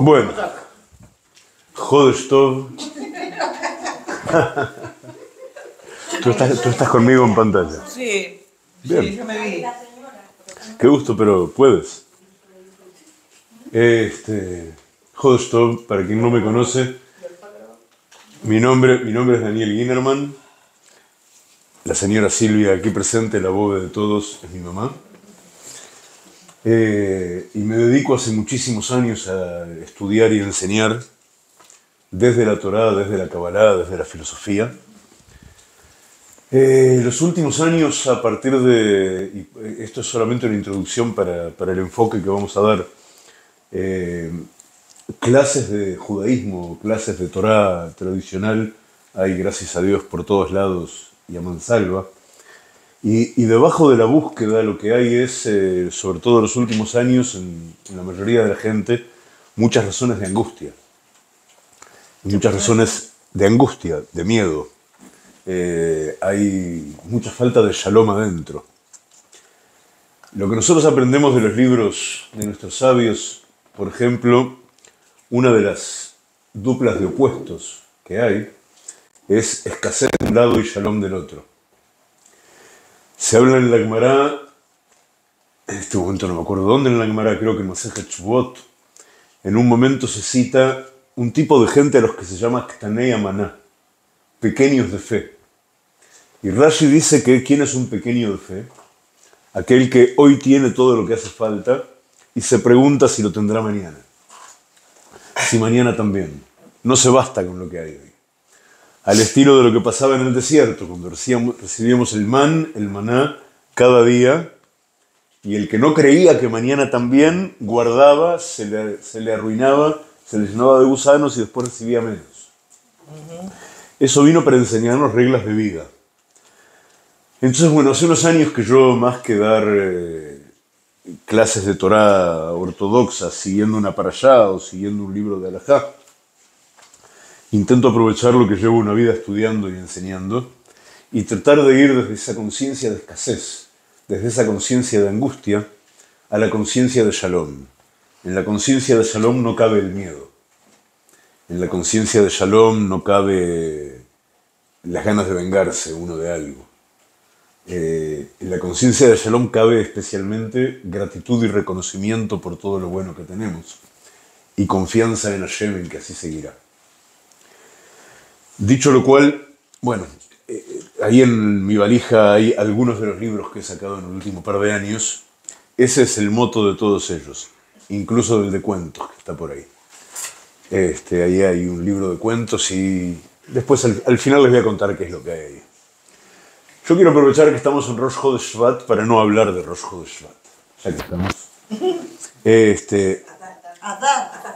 Bueno, Chodesh Tov. Tú estás conmigo en pantalla. Sí, bien. Sí, yo me vi. Qué gusto, pero puedes. Chodesh Tov, para quien no me conoce, mi nombre es Daniel Ginerman. La señora Silvia aquí presente, la bobe de todos, es mi mamá. Y me dedico hace muchísimos años a estudiar y a enseñar desde la Torá, desde la Kabbalah, desde la filosofía. Los últimos años, a partir de... Esto es solamente una introducción para el enfoque que vamos a dar. Clases de judaísmo, clases de Torá tradicional, hay, gracias a Dios, por todos lados y a mansalva. Y debajo de la búsqueda lo que hay es, sobre todo en los últimos años, en la mayoría de la gente, muchas razones de angustia. Muchas razones de angustia, de miedo. Hay mucha falta de shalom adentro. Lo que nosotros aprendemos de los libros de nuestros sabios, por ejemplo, una de las duplas de opuestos que hay es escasez de un lado y shalom del otro. Se habla en la Guemará, en este momento no me acuerdo dónde en la Guemará, creo que en Masejet Shuvot, en un momento se cita un tipo de gente a los que se llama Ktanei Amaná, pequeños de fe. Y Rashi dice que ¿quién es un pequeño de fe? Aquel que hoy tiene todo lo que hace falta y se pregunta si lo tendrá mañana. Si mañana también. No se basta con lo que hay hoy. Al estilo de lo que pasaba en el desierto, cuando recibíamos el maná, cada día, y el que no creía que mañana también guardaba, se le arruinaba, se le llenaba de gusanos y después recibía menos. Eso vino para enseñarnos reglas de vida. Entonces, bueno, hace unos años que yo, más que dar clases de Torá ortodoxas, siguiendo una parashá o siguiendo un libro de halajá, intento aprovechar lo que llevo una vida estudiando y enseñando y tratar de ir desde esa conciencia de escasez, desde esa conciencia de angustia, a la conciencia de Shalom. En la conciencia de Shalom no cabe el miedo. En la conciencia de Shalom no cabe las ganas de vengarse uno de algo. En la conciencia de Shalom cabe especialmente gratitud y reconocimiento por todo lo bueno que tenemos y confianza en Hashem, en que así seguirá. Dicho lo cual, bueno, ahí en mi valija hay algunos de los libros que he sacado en el último par de años. Ese es el moto de todos ellos, incluso del de cuentos, que está por ahí. Ahí hay un libro de cuentos y después al final les voy a contar qué es lo que hay ahí. Yo quiero aprovechar que estamos en Rosh Chodesh Shvat para no hablar de Rosh Chodesh Shvat. Ya que estamos.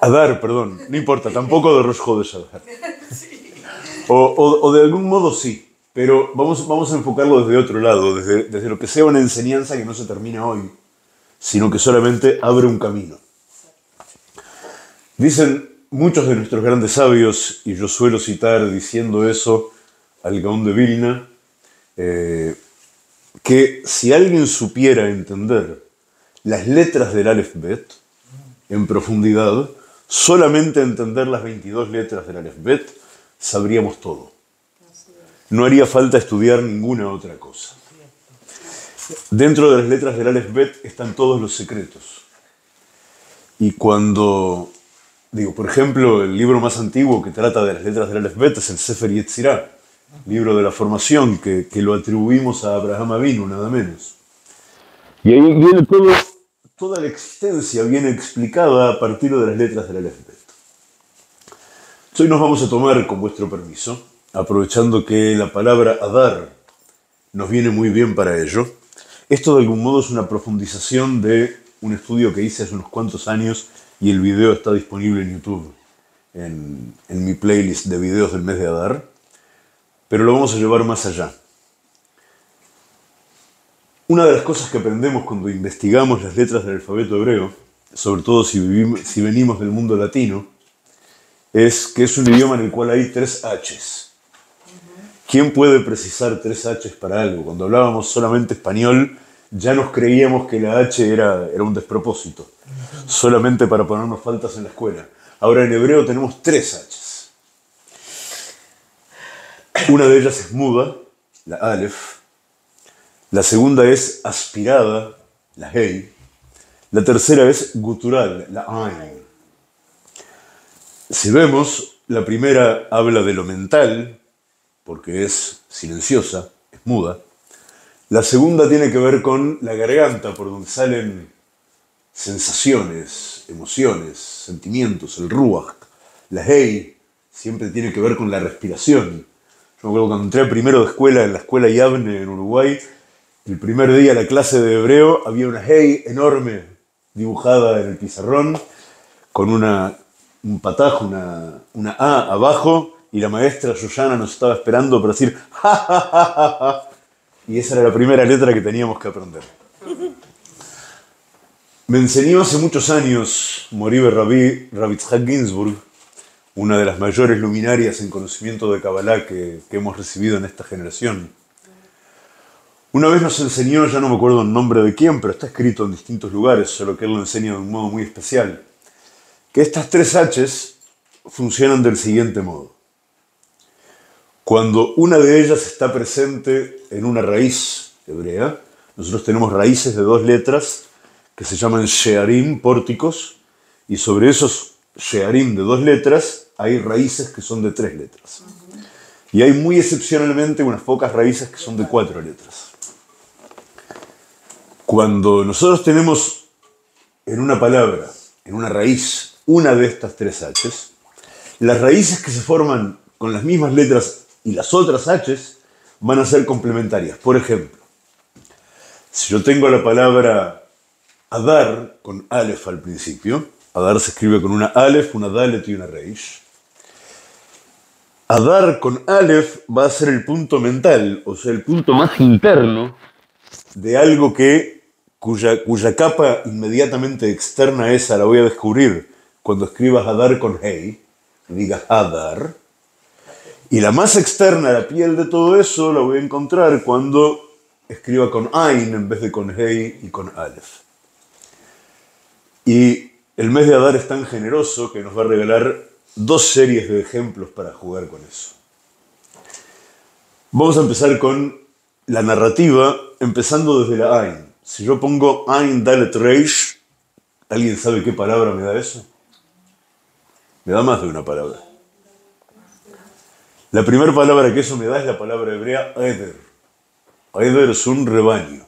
Adar, perdón, no importa, tampoco de Rosh Chodesh Adar. O de algún modo sí, pero vamos a enfocarlo desde otro lado, desde lo que sea una enseñanza que no se termina hoy, sino que solamente abre un camino. Dicen muchos de nuestros grandes sabios, y yo suelo citar diciendo eso al Gaón de Vilna, que si alguien supiera entender las letras del Aleph Bet en profundidad, solamente entender las 22 letras del Aleph Bet, sabríamos todo. No haría falta estudiar ninguna otra cosa. Dentro de las letras del Aleph Bet están todos los secretos. Y cuando, por ejemplo, el libro más antiguo que trata de las letras del Aleph Bet es el Sefer Yetzirah, libro de la formación, que lo atribuimos a Abraham Avinu, nada menos. Y ahí viene toda la existencia, viene explicada a partir de las letras del Aleph Bet. Hoy nos vamos a tomar, con vuestro permiso, aprovechando que la palabra Adar nos viene muy bien para ello. Esto de algún modo es una profundización de un estudio que hice hace unos cuantos años y el video está disponible en YouTube, en mi playlist de videos del mes de Adar, pero lo vamos a llevar más allá. Una de las cosas que aprendemos cuando investigamos las letras del alfabeto hebreo, sobre todo si venimos del mundo latino, es que es un idioma en el cual hay 3 H's. ¿Quién puede precisar 3 H's para algo? Cuando hablábamos solamente español, ya nos creíamos que la H era un despropósito, solamente para ponernos faltas en la escuela. Ahora en hebreo tenemos tres hachas. Una de ellas es muda, la Aleph. La segunda es aspirada, la Hei. La tercera es gutural, la Ain. Si vemos, la primera habla de lo mental, porque es silenciosa, es muda. La segunda tiene que ver con la garganta, por donde salen sensaciones, emociones, sentimientos, el ruach. La Hei siempre tiene que ver con la respiración. Yo me acuerdo cuando entré primero de escuela, en la escuela Yavne, en Uruguay, el primer día de la clase de hebreo había una Hei enorme dibujada en el pizarrón, con un patajo, una A abajo, y la maestra Yoyana nos estaba esperando para decir ¡ja, ja, ja, ja, ja! Y esa era la primera letra que teníamos que aprender. Me enseñó hace muchos años Moribe Rabbi Yitzhak Ginsburg, una de las mayores luminarias en conocimiento de Kabbalah que hemos recibido en esta generación. Una vez nos enseñó, ya no me acuerdo el nombre de quién, pero está escrito en distintos lugares, solo que él lo enseña de un modo muy especial, que estas tres H's funcionan del siguiente modo. Cuando una de ellas está presente en una raíz hebrea, nosotros tenemos raíces de dos letras que se llaman Shearim, pórticos, y sobre esos Shearim de dos letras hay raíces que son de tres letras. Y hay muy excepcionalmente unas pocas raíces que son de cuatro letras. Cuando nosotros tenemos en una palabra, en una raíz, una de estas tres H's, las raíces que se forman con las mismas letras y las otras H's van a ser complementarias. Por ejemplo, si yo tengo la palabra Adar con Aleph al principio, Adar se escribe con una Aleph, una Dalet y una Reish. Adar con Aleph va a ser el punto mental, o sea, el punto más interno de algo cuya capa inmediatamente externa esa la voy a descubrir cuando escribas Adar con Hei, digas Adar, y la más externa, la piel de todo eso, la voy a encontrar cuando escriba con Ain en vez de con Hei y con Aleph. Y el mes de Adar es tan generoso que nos va a regalar dos series de ejemplos para jugar con eso. Vamos a empezar con la narrativa, empezando desde la Ain. Si yo pongo Ain Dalet Reish, ¿alguien sabe qué palabra me da eso? Me da más de una palabra. La primera palabra que eso me da es la palabra hebrea Eder. Eder es un rebaño.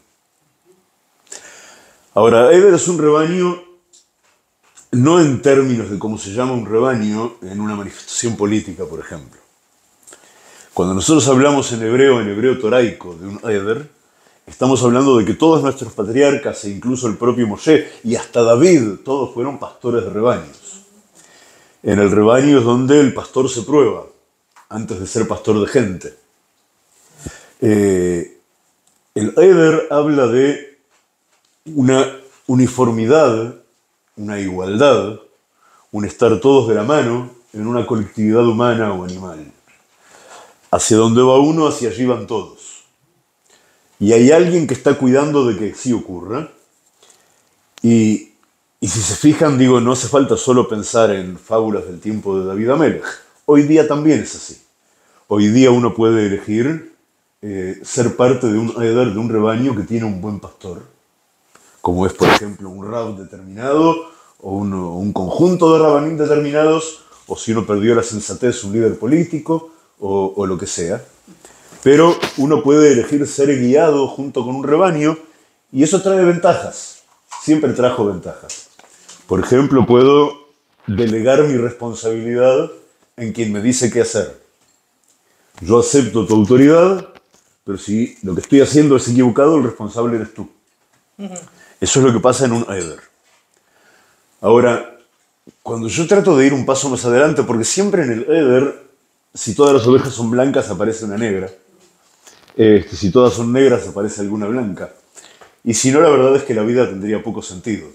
Ahora, Eder es un rebaño no en términos de cómo se llama un rebaño en una manifestación política, por ejemplo. Cuando nosotros hablamos en hebreo toraico, de un Eder, estamos hablando de que todos nuestros patriarcas, e incluso el propio Moshe, y hasta David, todos fueron pastores de rebaños. En el rebaño es donde el pastor se prueba, antes de ser pastor de gente. El Eder habla de una uniformidad, una igualdad, un estar todos de la mano en una colectividad humana o animal. Hacia donde va uno, hacia allí van todos. Y hay alguien que está cuidando de que sí ocurra. Y si se fijan, digo, no hace falta solo pensar en fábulas del tiempo de David Amelech. Hoy día también es así. Hoy día uno puede elegir ser parte de un Eder, de un rebaño que tiene un buen pastor. Como es, por ejemplo, un rab determinado, o un conjunto de rabanim determinados, o si uno perdió la sensatez, un líder político, o lo que sea. Pero uno puede elegir ser guiado junto con un rebaño y eso trae ventajas. Siempre trajo ventajas. Por ejemplo, puedo delegar mi responsabilidad en quien me dice qué hacer. Yo acepto tu autoridad, pero si lo que estoy haciendo es equivocado, el responsable eres tú. Eso es lo que pasa en un Eder. Ahora, cuando yo trato de ir un paso más adelante, porque siempre en el Eder, si todas las ovejas son blancas, aparece una negra. Si todas son negras, aparece alguna blanca. Y si no, la verdad es que la vida tendría poco sentido.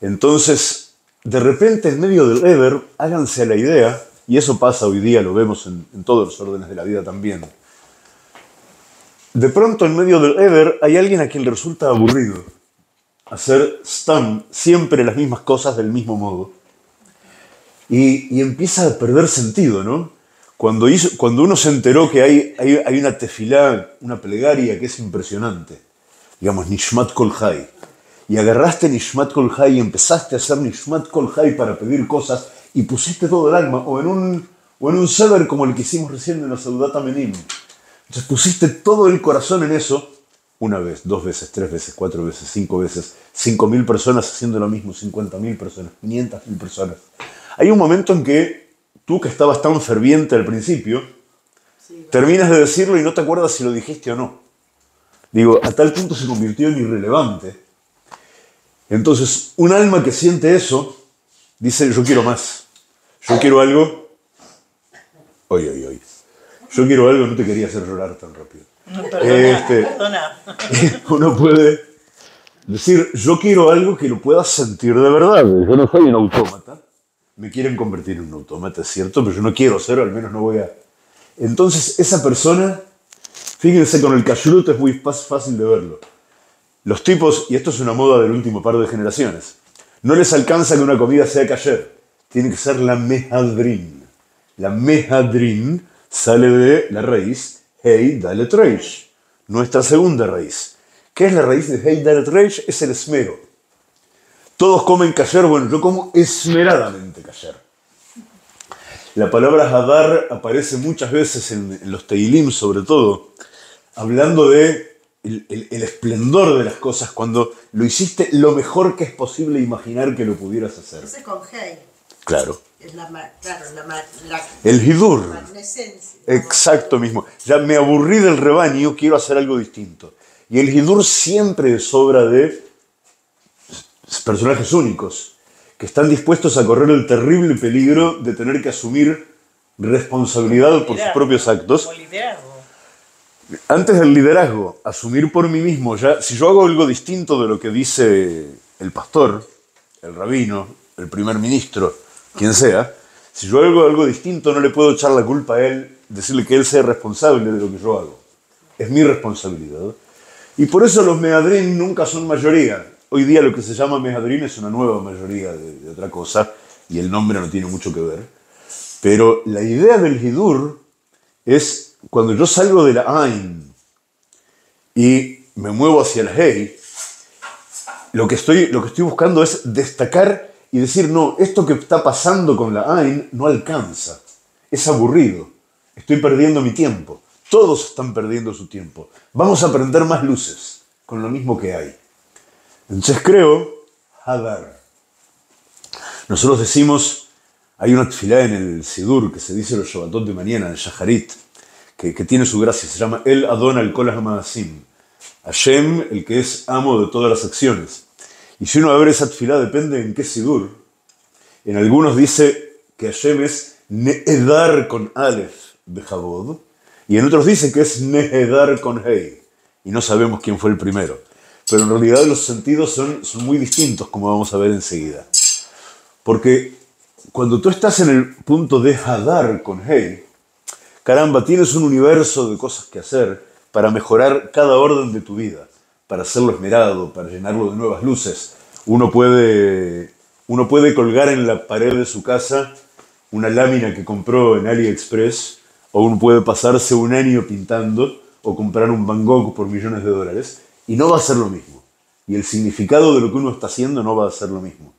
Entonces, de repente, en medio del Eder, háganse a la idea, y eso pasa hoy día, lo vemos en todos los órdenes de la vida también. De pronto, en medio del Eder, hay alguien a quien le resulta aburrido hacer siempre las mismas cosas del mismo modo. Y empieza a perder sentido, ¿no? Cuando uno se enteró que hay una tefilá, una plegaria que es impresionante, digamos, Nishmat Kol Chai, y agarraste Nishmat Kol Chai y empezaste a hacer Nishmat Kol Chai para pedir cosas y pusiste todo el alma, o en un sever como el que hicimos recién de la Seudat Amenim. Entonces pusiste todo el corazón en eso, una vez, dos veces, tres veces, cuatro veces, cinco veces, 5.000 personas haciendo lo mismo, 50.000 personas, 500.000 personas. Hay un momento en que tú, que estabas tan ferviente al principio, sí, terminas de decirlo y no te acuerdas si lo dijiste o no. Digo, a tal punto se convirtió en irrelevante. Entonces, un alma que siente eso, dice, yo quiero más. Yo quiero algo. Oye, oye, oye. Yo quiero algo, no te quería hacer llorar tan rápido. No, perdona, perdona. Uno puede decir, yo quiero algo que lo puedas sentir de verdad. Yo no soy un autómata. Me quieren convertir en un autómata, es cierto, pero yo no quiero ser, al menos no voy a... Entonces, esa persona, fíjense, con el kashrut es muy fácil de verlo. Los tipos, y esto es una moda del último par de generaciones, no les alcanza que una comida sea kasher. Tiene que ser la mehadrin. La mehadrin sale de la raíz Hei Dalet Reish, nuestra segunda raíz. ¿Qué es la raíz de Hei Dalet Reish? Es el esmero. Todos comen kasher, bueno, yo como esmeradamente kasher. La palabra Adar aparece muchas veces en los Teilim, sobre todo, hablando de el esplendor de las cosas, cuando lo hiciste lo mejor que es posible imaginar que lo pudieras hacer. Entonces con Hei. Claro. El hidur. Exacto mismo. Ya me aburrí del rebaño, quiero hacer algo distinto. Y el hidur siempre es obra de personajes únicos que están dispuestos a correr el terrible peligro de tener que asumir responsabilidad por sus propios actos. Antes del liderazgo, asumir por mí mismo. Ya, si yo hago algo distinto de lo que dice el pastor, el rabino, el primer ministro, quien sea, si yo hago algo distinto no le puedo echar la culpa a él, decirle que él sea responsable de lo que yo hago. Es mi responsabilidad. Y por eso los mehadrín nunca son mayoría. Hoy día lo que se llama mehadrín es una nueva mayoría de otra cosa y el nombre no tiene mucho que ver. Pero la idea del hidur es cuando yo salgo de la Ain y me muevo hacia el Hei, lo que estoy buscando es destacar y decir, no, esto que está pasando con la Ain no alcanza. Es aburrido. Estoy perdiendo mi tiempo. Todos están perdiendo su tiempo. Vamos a prender más luces con lo mismo que hay. Entonces creo, Hadar. Nosotros decimos, hay una tefilá en el Sidur que se dice los Shabbatot de mañana, en Shaharit, que tiene su gracia. Se llama El Adon al Kol HaMaasim. Hashem, el que es amo de todas las acciones. Y si uno abre esa tefilá, depende en qué sidur. En algunos dice que Hashem es Ne'edar con Aleph de Jabod, y en otros dice que es Ne'edar con Hei. Y no sabemos quién fue el primero. Pero en realidad los sentidos son muy distintos, como vamos a ver enseguida. Porque cuando tú estás en el punto de Hadar con Hei, caramba, tienes un universo de cosas que hacer para mejorar cada orden de tu vida, para hacerlo esmerado, para llenarlo de nuevas luces. Uno puede colgar en la pared de su casa una lámina que compró en AliExpress, o uno puede pasarse un año pintando, o comprar un Van Gogh por millones de dólares, y no va a ser lo mismo. Y el significado de lo que uno está haciendo no va a ser lo mismo.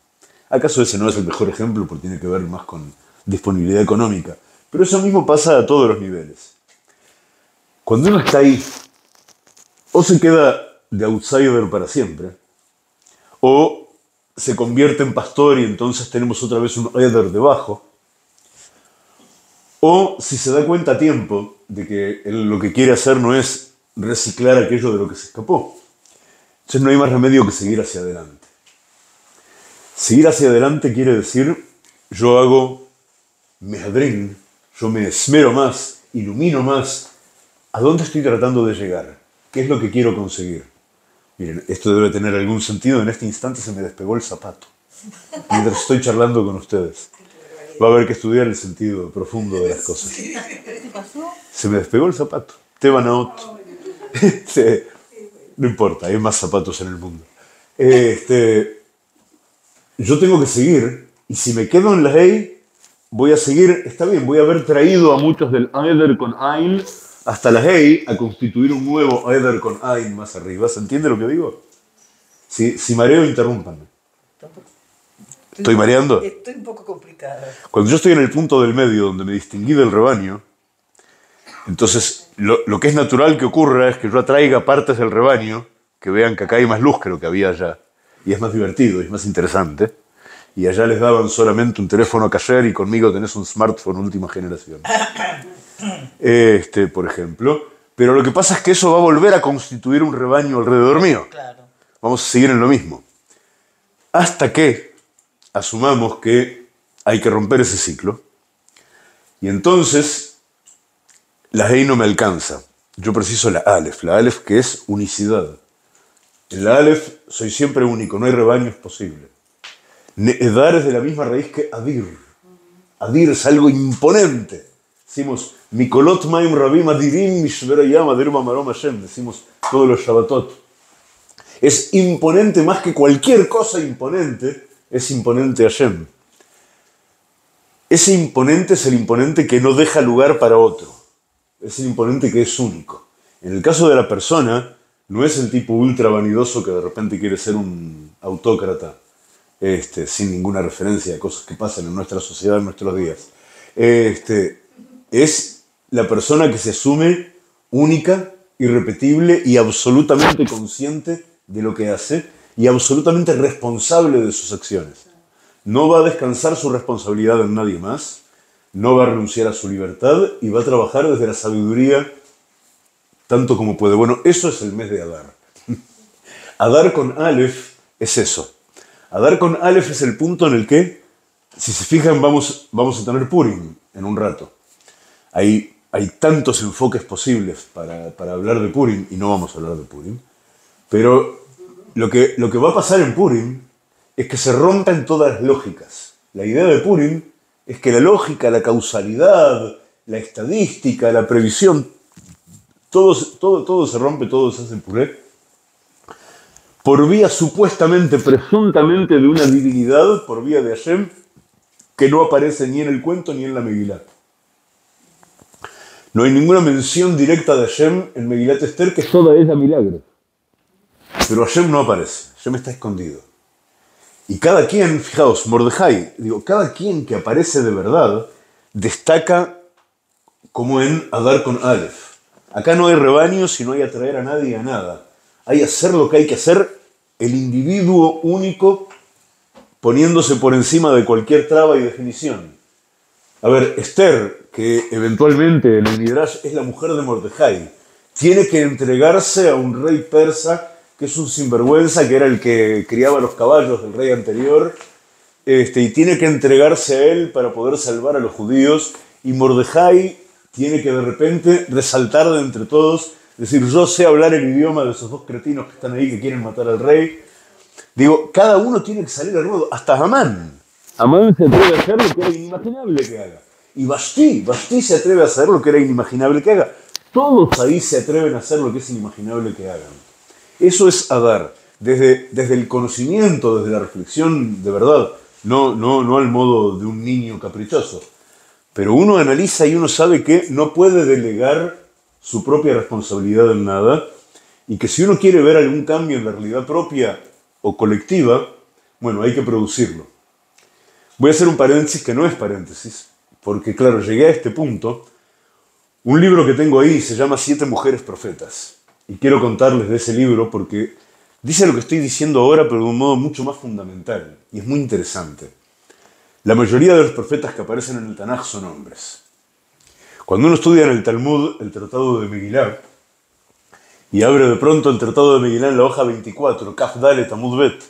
¿Acaso ese no es el mejor ejemplo? Porque tiene que ver más con disponibilidad económica. Pero eso mismo pasa a todos los niveles. Cuando uno está ahí, o se queda de outsider para siempre, o se convierte en pastor y entonces tenemos otra vez un Eder debajo, o si se da cuenta a tiempo de que él lo que quiere hacer no es reciclar aquello de lo que se escapó. Entonces no hay más remedio que seguir hacia adelante. Seguir hacia adelante quiere decir, yo hago mehadrín, yo me esmero más, ilumino más. ¿A dónde estoy tratando de llegar? ¿Qué es lo que quiero conseguir? Miren, esto debe tener algún sentido. En este instante se me despegó el zapato mientras estoy charlando con ustedes. Va a haber que estudiar el sentido profundo de las cosas. ¿Qué te pasó? Se me despegó el zapato. Te van a otro. No importa, hay más zapatos en el mundo. Yo tengo que seguir, y si me quedo en la ley, voy a seguir, está bien, voy a haber traído a muchos del Eder con Ain hasta la Hei a constituir un nuevo Eder con Ain más arriba. ¿Se entiende lo que digo? Si mareo, interrúmpanme. ¿Estoy mareando? Estoy un poco complicada. Cuando yo estoy en el punto del medio, donde me distinguí del rebaño, entonces lo que es natural que ocurra es que yo atraiga partes del rebaño que vean que acá hay más luz que lo que había allá. Y es más divertido, y es más interesante. Y allá les daban solamente un teléfono cayer y conmigo tenés un smartphone última generación. Por ejemplo. Pero lo que pasa es que eso va a volver a constituir un rebaño alrededor mío. Claro. Vamos a seguir en lo mismo. Hasta que asumamos que hay que romper ese ciclo. Y entonces la Hei no me alcanza. Yo preciso la Aleph que es unicidad. En la Aleph soy siempre único, no hay rebaños posibles. Needar es de la misma raíz que Adir. Adir es algo imponente. Decimos, Mikolot Maim Rabim Adirim Mishverayam Adir Mamarom Hashem. Decimos todos los Shabbatot. Es imponente más que cualquier cosa imponente. Es imponente Hashem. Ese imponente es el imponente que no deja lugar para otro. Es el imponente que es único. En el caso de la persona, no es el tipo ultra vanidoso que de repente quiere ser un autócrata. Sin ninguna referencia a cosas que pasan en nuestra sociedad en nuestros días. Es la persona que se asume única, irrepetible y absolutamente consciente de lo que hace y absolutamente responsable de sus acciones. No va a descansar su responsabilidad en nadie más, no va a renunciar a su libertad y va a trabajar desde la sabiduría tanto como puede. Bueno, eso es el mes de Adar. Adar con Aleph es eso. Adar con Aleph es el punto en el que, si se fijan, vamos a tener Purim en un rato. Hay tantos enfoques posibles para hablar de Purim, y no vamos a hablar de Purim, pero lo que va a pasar en Purim es que se rompen todas las lógicas. La idea de Purim es que la lógica, la causalidad, la estadística, la previsión, todo se rompe, todo se hace puré, por vía supuestamente, presuntamente de una divinidad, por vía de Hashem, que no aparece ni en el cuento ni en la Megilá. No hay ninguna mención directa de Hashem en Megilat Esther, que es toda ella milagro. Pero Hashem no aparece, Hashem está escondido. Y cada quien, fijaos, Mordejai, cada quien que aparece de verdad, destaca como en Adar con Aleph. Acá no hay rebaño, sino hay atraer a nadie a nada. Hay hacer lo que hay que hacer, el individuo único poniéndose por encima de cualquier traba y definición. A ver, Esther, que eventualmente en el Midrash es la mujer de Mordejai, tiene que entregarse a un rey persa que es un sinvergüenza, que era el que criaba los caballos del rey anterior, y tiene que entregarse a él para poder salvar a los judíos, y Mordejai tiene que de repente resaltar de entre todos, decir, yo sé hablar el idioma de esos dos cretinos que están ahí que quieren matar al rey. Cada uno tiene que salir al ruedo, hasta Hamán. Hamán se atreve a hacer lo que era inimaginable que haga. Y Vashti se atreve a hacer lo que era inimaginable que haga. Todos ahí se atreven a hacer lo que es inimaginable que hagan. Eso es Adar. Desde el conocimiento, desde la reflexión de verdad, no al modo de un niño caprichoso. Pero uno analiza y uno sabe que no puede delegar su propia responsabilidad en nada, y que si uno quiere ver algún cambio en la realidad propia o colectiva, bueno, hay que producirlo. Voy a hacer un paréntesis que no es paréntesis, porque claro, llegué a este punto. Un libro que tengo ahí se llama 7 mujeres profetas, y quiero contarles de ese libro porque dice lo que estoy diciendo ahora, pero de un modo mucho más fundamental, y es muy interesante. La mayoría de los profetas que aparecen en el Tanaj son hombres. Cuando uno estudia en el Talmud el Tratado de Megilá y abre de pronto el Tratado de Megilá en la hoja 24, Kaf Dalet Amud Bet,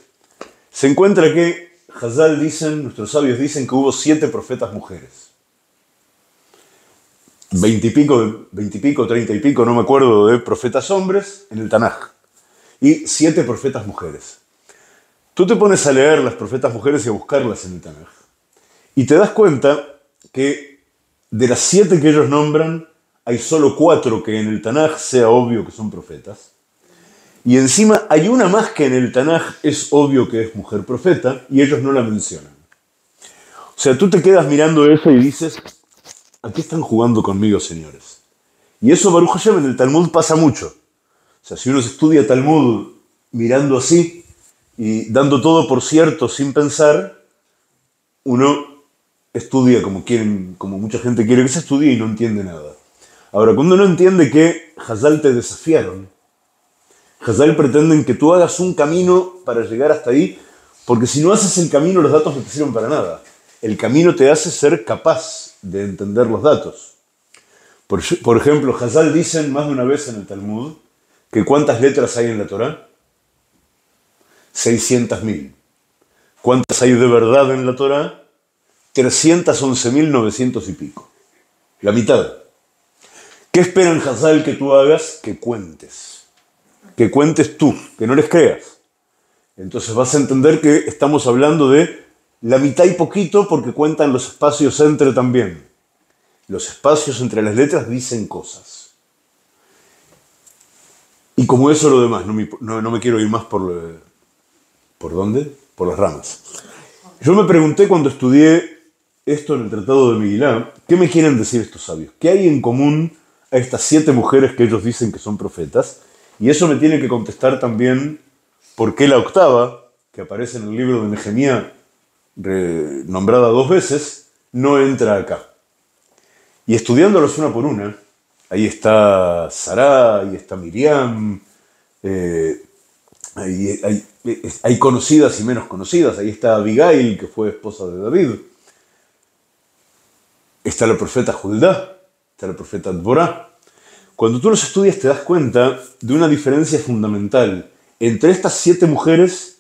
se encuentra que Hazal dicen, nuestros sabios dicen que hubo 7 profetas mujeres. 20 y pico, 30 y pico, no me acuerdo, de profetas hombres en el Tanaj. Y 7 profetas mujeres. Tú te pones a leer las profetas mujeres y a buscarlas en el Tanaj. Y te das cuenta que de las 7 que ellos nombran, hay solo 4 que en el Tanaj sea obvio que son profetas. Y encima hay una más que en el Tanaj es obvio que es mujer profeta y ellos no la mencionan. O sea, tú te quedas mirando eso y dices, ¿a qué están jugando conmigo, señores? Y eso, Baruch Hashem, en el Talmud pasa mucho. O sea, si uno estudia Talmud mirando así y dando todo por cierto sin pensar, uno estudia como mucha gente quiere que se estudie y no entiende nada. Ahora, cuando uno entiende que Hazal te desafiaron, Hazal pretenden que tú hagas un camino para llegar hasta ahí, porque si no haces el camino, los datos no te sirven para nada. El camino te hace ser capaz de entender los datos. Por ejemplo, Hazal dicen más de una vez en el Talmud que ¿cuántas letras hay en la Torah? 600.000. ¿Cuántas hay de verdad en la Torah? 311.900 y pico. La mitad. ¿Qué esperan, Hazal, que tú hagas? Que cuentes. Que cuentes tú, que no les creas. Entonces vas a entender que estamos hablando de la mitad y poquito porque cuentan los espacios entre también. Los espacios entre las letras dicen cosas. Y como eso lo demás, no me quiero ir más ¿por dónde? Por las ramas. Yo me pregunté cuando estudié esto en el Tratado de Megilá, ¿qué me quieren decir estos sabios? ¿Qué hay en común a estas 7 mujeres que ellos dicen que son profetas? Y eso me tiene que contestar también por qué la octava, que aparece en el libro de Nehemías, nombrada 2 veces, no entra acá. Y estudiándolos una por una, ahí está Sará, ahí está Miriam, hay conocidas y menos conocidas, ahí está Abigail, que fue esposa de David, está la profeta Juldá, está la profeta Dvorá. Cuando tú los estudias te das cuenta de una diferencia fundamental entre estas 7 mujeres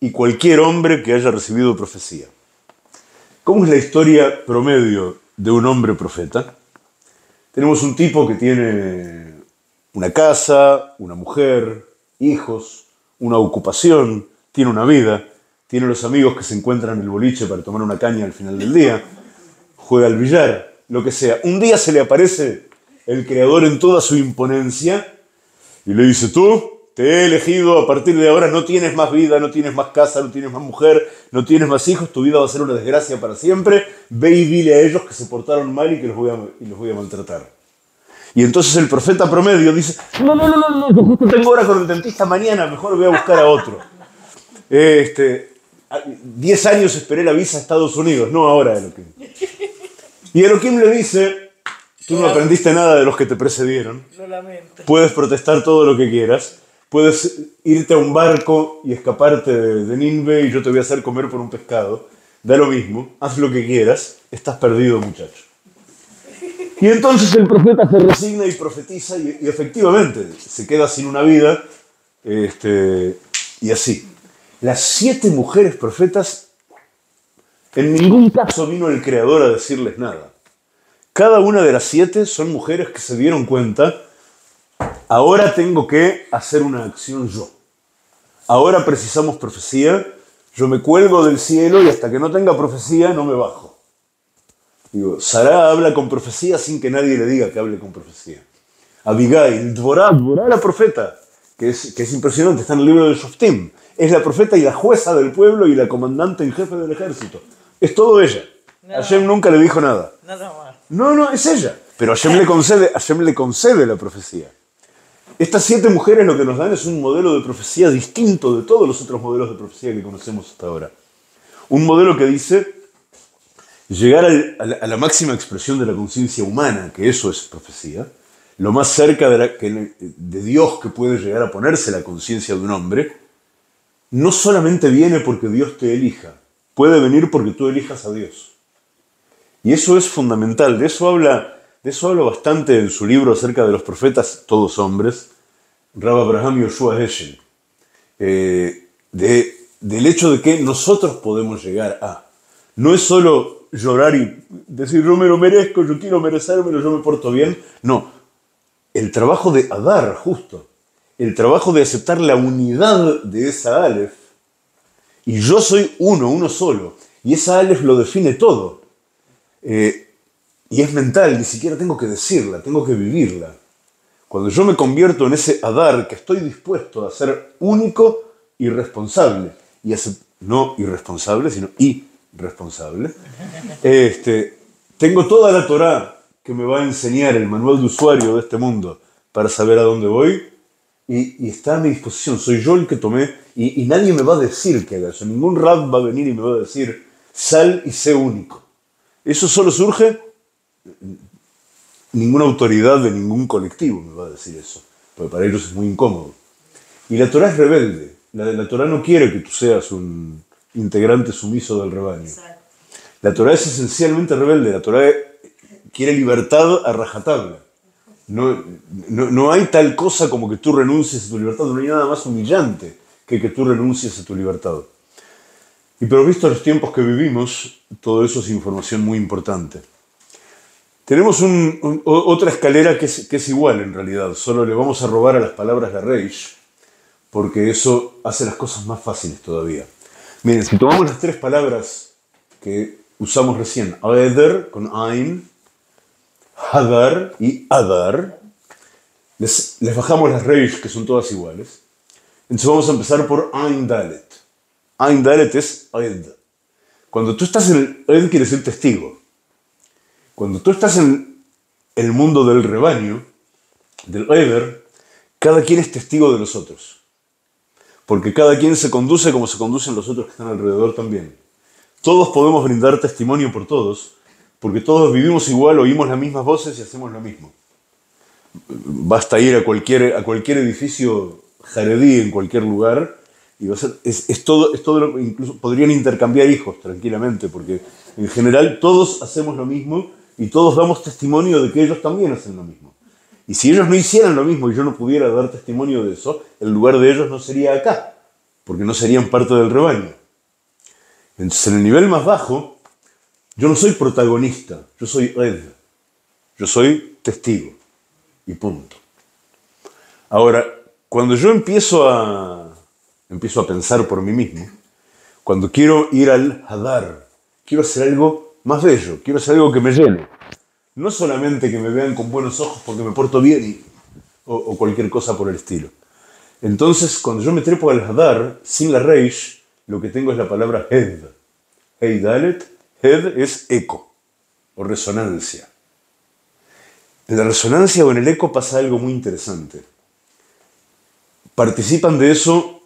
y cualquier hombre que haya recibido profecía. ¿Cómo es la historia promedio de un hombre profeta? Tenemos un tipo que tiene una casa, una mujer, hijos, una ocupación, tiene una vida, tiene los amigos que se encuentran en el boliche para tomar una caña al final del día, juega al billar, lo que sea. Un día se le aparece el Creador en toda su imponencia y le dice: tú, te he elegido, a partir de ahora no tienes más vida, no tienes más casa, no tienes más mujer, no tienes más hijos, tu vida va a ser una desgracia para siempre, ve y dile a ellos que se portaron mal y que los voy a maltratar. Y entonces el profeta promedio dice: no, yo justo tengo hora con el dentista mañana, mejor voy a buscar a otro. 10 años esperé la visa a Estados Unidos, no ahora, Elohim. Y Elohim le dice: tú no aprendiste nada de los que te precedieron. Lo lamento. Puedes protestar todo lo que quieras, puedes irte a un barco y escaparte de Ninve y yo te voy a hacer comer por un pescado. Da lo mismo, haz lo que quieras, estás perdido, muchacho. Y entonces el profeta se resigna y profetiza y efectivamente se queda sin una vida y así. Las 7 mujeres profetas, en ningún caso vino el Creador a decirles nada. Cada una de las 7 son mujeres que se dieron cuenta: ahora tengo que hacer una acción yo. Ahora precisamos profecía, yo me cuelgo del cielo y hasta que no tenga profecía no me bajo. Digo, Sará habla con profecía sin que nadie le diga que hable con profecía. Abigail, Dvorá la profeta, que es impresionante, está en el libro de Shoftim. Es la profeta y la jueza del pueblo y la comandante en jefe del ejército. Es todo ella. No. Hashem nunca le dijo nada. No, es ella. Pero Hashem le concede la profecía. Estas 7 mujeres lo que nos dan es un modelo de profecía distinto de todos los otros modelos de profecía que conocemos hasta ahora. Un modelo que dice llegar a la máxima expresión de la conciencia humana, que eso es profecía, lo más cerca de Dios que puede llegar a ponerse la conciencia de un hombre, no solamente viene porque Dios te elija, puede venir porque tú elijas a Dios. Y eso es fundamental, de eso habla bastante en su libro acerca de los profetas, todos hombres, Rabbi Abraham Yoshua Heschel, del hecho de que nosotros podemos llegar a... No es solo llorar y decir yo me lo merezco, yo quiero merecérmelo, yo me porto bien. No, el trabajo de Adar, justo, el trabajo de aceptar la unidad de esa Aleph, y yo soy uno solo, y esa Aleph lo define todo, y es mental, ni siquiera tengo que decirla, tengo que vivirla. Cuando yo me convierto en ese Adar que estoy dispuesto a ser único y responsable, no irresponsable, sino responsable. Tengo toda la Torá que me va a enseñar el manual de usuario de este mundo para saber a dónde voy y está a mi disposición. Soy yo el que tomé y nadie me va a decir que haga eso. Ningún rab va a venir y me va a decir sal y sé único. Eso solo surge, ninguna autoridad de ningún colectivo me va a decir eso, porque para ellos es muy incómodo. Y la Torá es rebelde. La Torá no quiere que tú seas un integrante sumiso del rebaño. Exacto. La Torá es esencialmente rebelde. La Torá quiere libertad a rajatabla. No hay tal cosa como que tú renuncies a tu libertad. No hay nada más humillante que tú renuncies a tu libertad. Y pero visto los tiempos que vivimos, todo eso es información muy importante. Tenemos otra escalera que es igual en realidad. Solo le vamos a robar a las palabras la reish, porque eso hace las cosas más fáciles todavía. Miren, si tomamos las tres palabras que usamos recién, Eder con Ain, Hadar y Adar, les bajamos las reish, que son todas iguales. Entonces vamos a empezar por Ain Dalet. Ain Dalet es Ed. Cuando tú estás en el Ed, quiere decir testigo. Cuando tú estás en el mundo del rebaño, del Eder, cada quien es testigo de los otros. Porque cada quien se conduce como se conducen los otros que están alrededor también. Todos podemos brindar testimonio por todos, porque todos vivimos igual, oímos las mismas voces y hacemos lo mismo. Basta ir a cualquier edificio jaredí en cualquier lugar y va a ser, es todo, incluso podrían intercambiar hijos tranquilamente, porque en general todos hacemos lo mismo y todos damos testimonio de que ellos también hacen lo mismo. Y si ellos no hicieran lo mismo y yo no pudiera dar testimonio de eso, el lugar de ellos no sería acá, porque no serían parte del rebaño. Entonces, en el nivel más bajo, yo no soy protagonista, yo soy Ed, yo soy testigo, y punto. Ahora, cuando yo empiezo a pensar por mí mismo, cuando quiero ir al Hadar, quiero hacer algo más bello, quiero hacer algo que me llene. No solamente que me vean con buenos ojos porque me porto bien o cualquier cosa por el estilo. Entonces, cuando yo me trepo al Hadar, sin la reish, lo que tengo es la palabra Hed. Hey Dalet, Hed es eco o resonancia. En la resonancia o en el eco pasa algo muy interesante. Participan de eso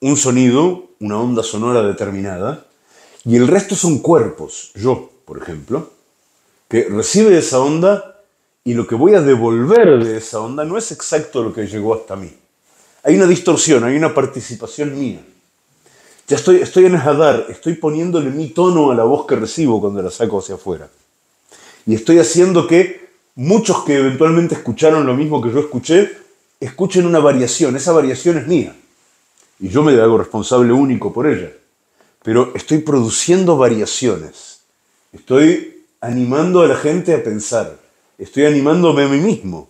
un sonido, una onda sonora determinada, y el resto son cuerpos. Yo, por ejemplo, que recibe esa onda y lo que voy a devolver de esa onda no es exacto lo que llegó hasta mí. Hay una distorsión, hay una participación mía. Ya estoy en el Hadar, estoy poniéndole mi tono a la voz que recibo cuando la saco hacia afuera. Y estoy haciendo que muchos que eventualmente escucharon lo mismo que yo escuché, escuchen una variación. Esa variación es mía. Y yo me hago responsable único por ella. Pero estoy produciendo variaciones. Estoy animando a la gente a pensar. Estoy animándome a mí mismo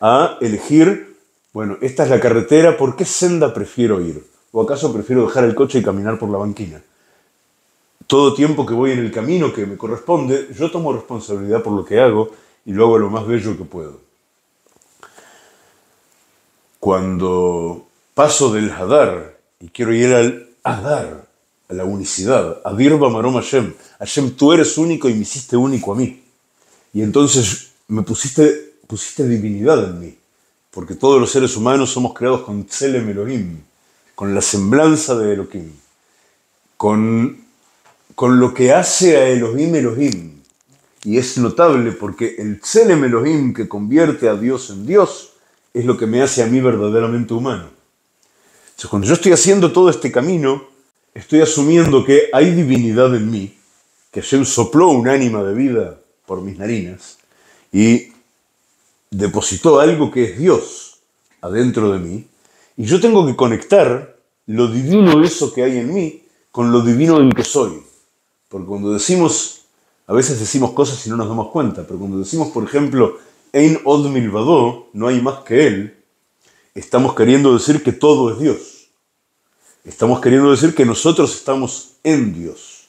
a elegir, bueno, esta es la carretera, ¿por qué senda prefiero ir? ¿O acaso prefiero dejar el coche y caminar por la banquina? Todo tiempo que voy en el camino que me corresponde, yo tomo responsabilidad por lo que hago y lo hago lo más bello que puedo. Cuando paso del Hadar y quiero ir al Adar, a la unicidad, Adir Bamarom Hashem, Hashem, tú eres único y me hiciste único a mí. Y entonces me pusiste divinidad en mí, porque todos los seres humanos somos creados con Tzelem Elohim, con la semblanza de Elohim, con lo que hace a Elohim Elohim. Y es notable porque el Tzelem Elohim que convierte a Dios en Dios es lo que me hace a mí verdaderamente humano. Entonces, cuando yo estoy haciendo todo este camino, estoy asumiendo que hay divinidad en mí, que Hashem sopló un ánima de vida por mis narinas y depositó algo que es Dios adentro de mí, y yo tengo que conectar lo divino eso que hay en mí con lo divino en que soy. Porque cuando decimos, a veces decimos cosas y no nos damos cuenta, pero cuando decimos, por ejemplo, Ein od milvado, no hay más que Él, estamos queriendo decir que todo es Dios. Estamos queriendo decir que nosotros estamos en Dios.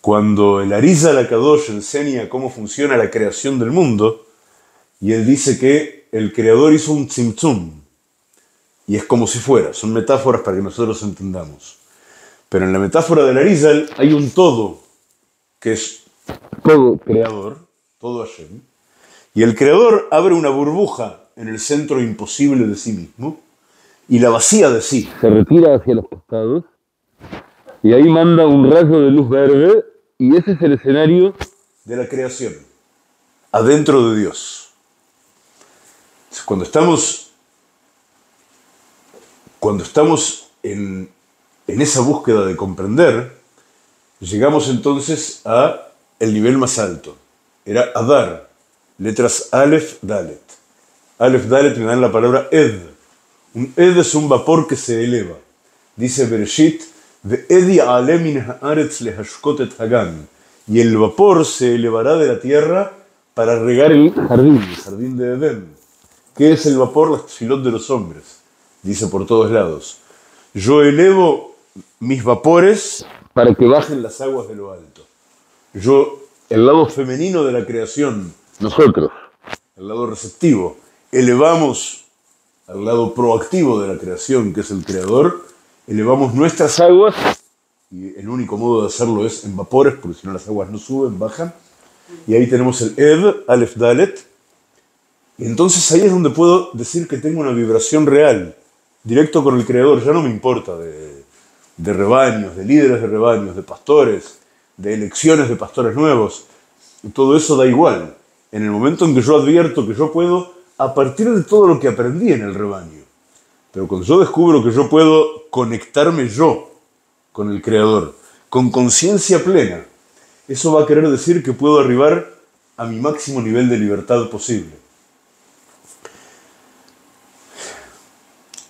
Cuando el Arizal HaKadosh enseña cómo funciona la creación del mundo, y él dice que el Creador hizo un tzimtzum, y es como si fuera, son metáforas para que nosotros entendamos. Pero en la metáfora del Arizal hay un todo, que es todo creador, todo Hashem, y el creador abre una burbuja en el centro imposible de sí mismo y la vacía de sí. Se retira hacia los costados y ahí manda un rayo de luz verde y ese es el escenario de la creación, adentro de Dios. Cuando estamos, en esa búsqueda de comprender, llegamos entonces a el nivel más alto. Era Adar, letras Aleph Dalet. Aleph Dalet me dan la palabra Ed. Un Ed es un vapor que se eleva. Dice Bereshit, Ve'edi ale min ha'aretz lehashkot et hagan. Y el vapor se elevará de la tierra para regar el jardín de Edén. ¿Qué es el vapor? La tefilot de los hombres. Dice por todos lados. Yo elevo mis vapores para que bajen las aguas de lo alto. Yo, el lado femenino de la creación, nosotros, el lado receptivo, elevamos al lado proactivo de la creación, que es el creador, elevamos nuestras aguas, y el único modo de hacerlo es en vapores, porque si no las aguas no suben, bajan, y ahí tenemos el Ed, Aleph Dalet, y entonces ahí es donde puedo decir que tengo una vibración real, directo con el creador, ya no me importa de rebaños, de líderes de rebaños, de pastores, de elecciones de pastores nuevos, todo eso da igual. En el momento en que yo advierto que yo puedo, a partir de todo lo que aprendí en el rebaño, pero cuando yo descubro que yo puedo conectarme yo con el creador, con conciencia plena, eso va a querer decir que puedo arribar a mi máximo nivel de libertad posible.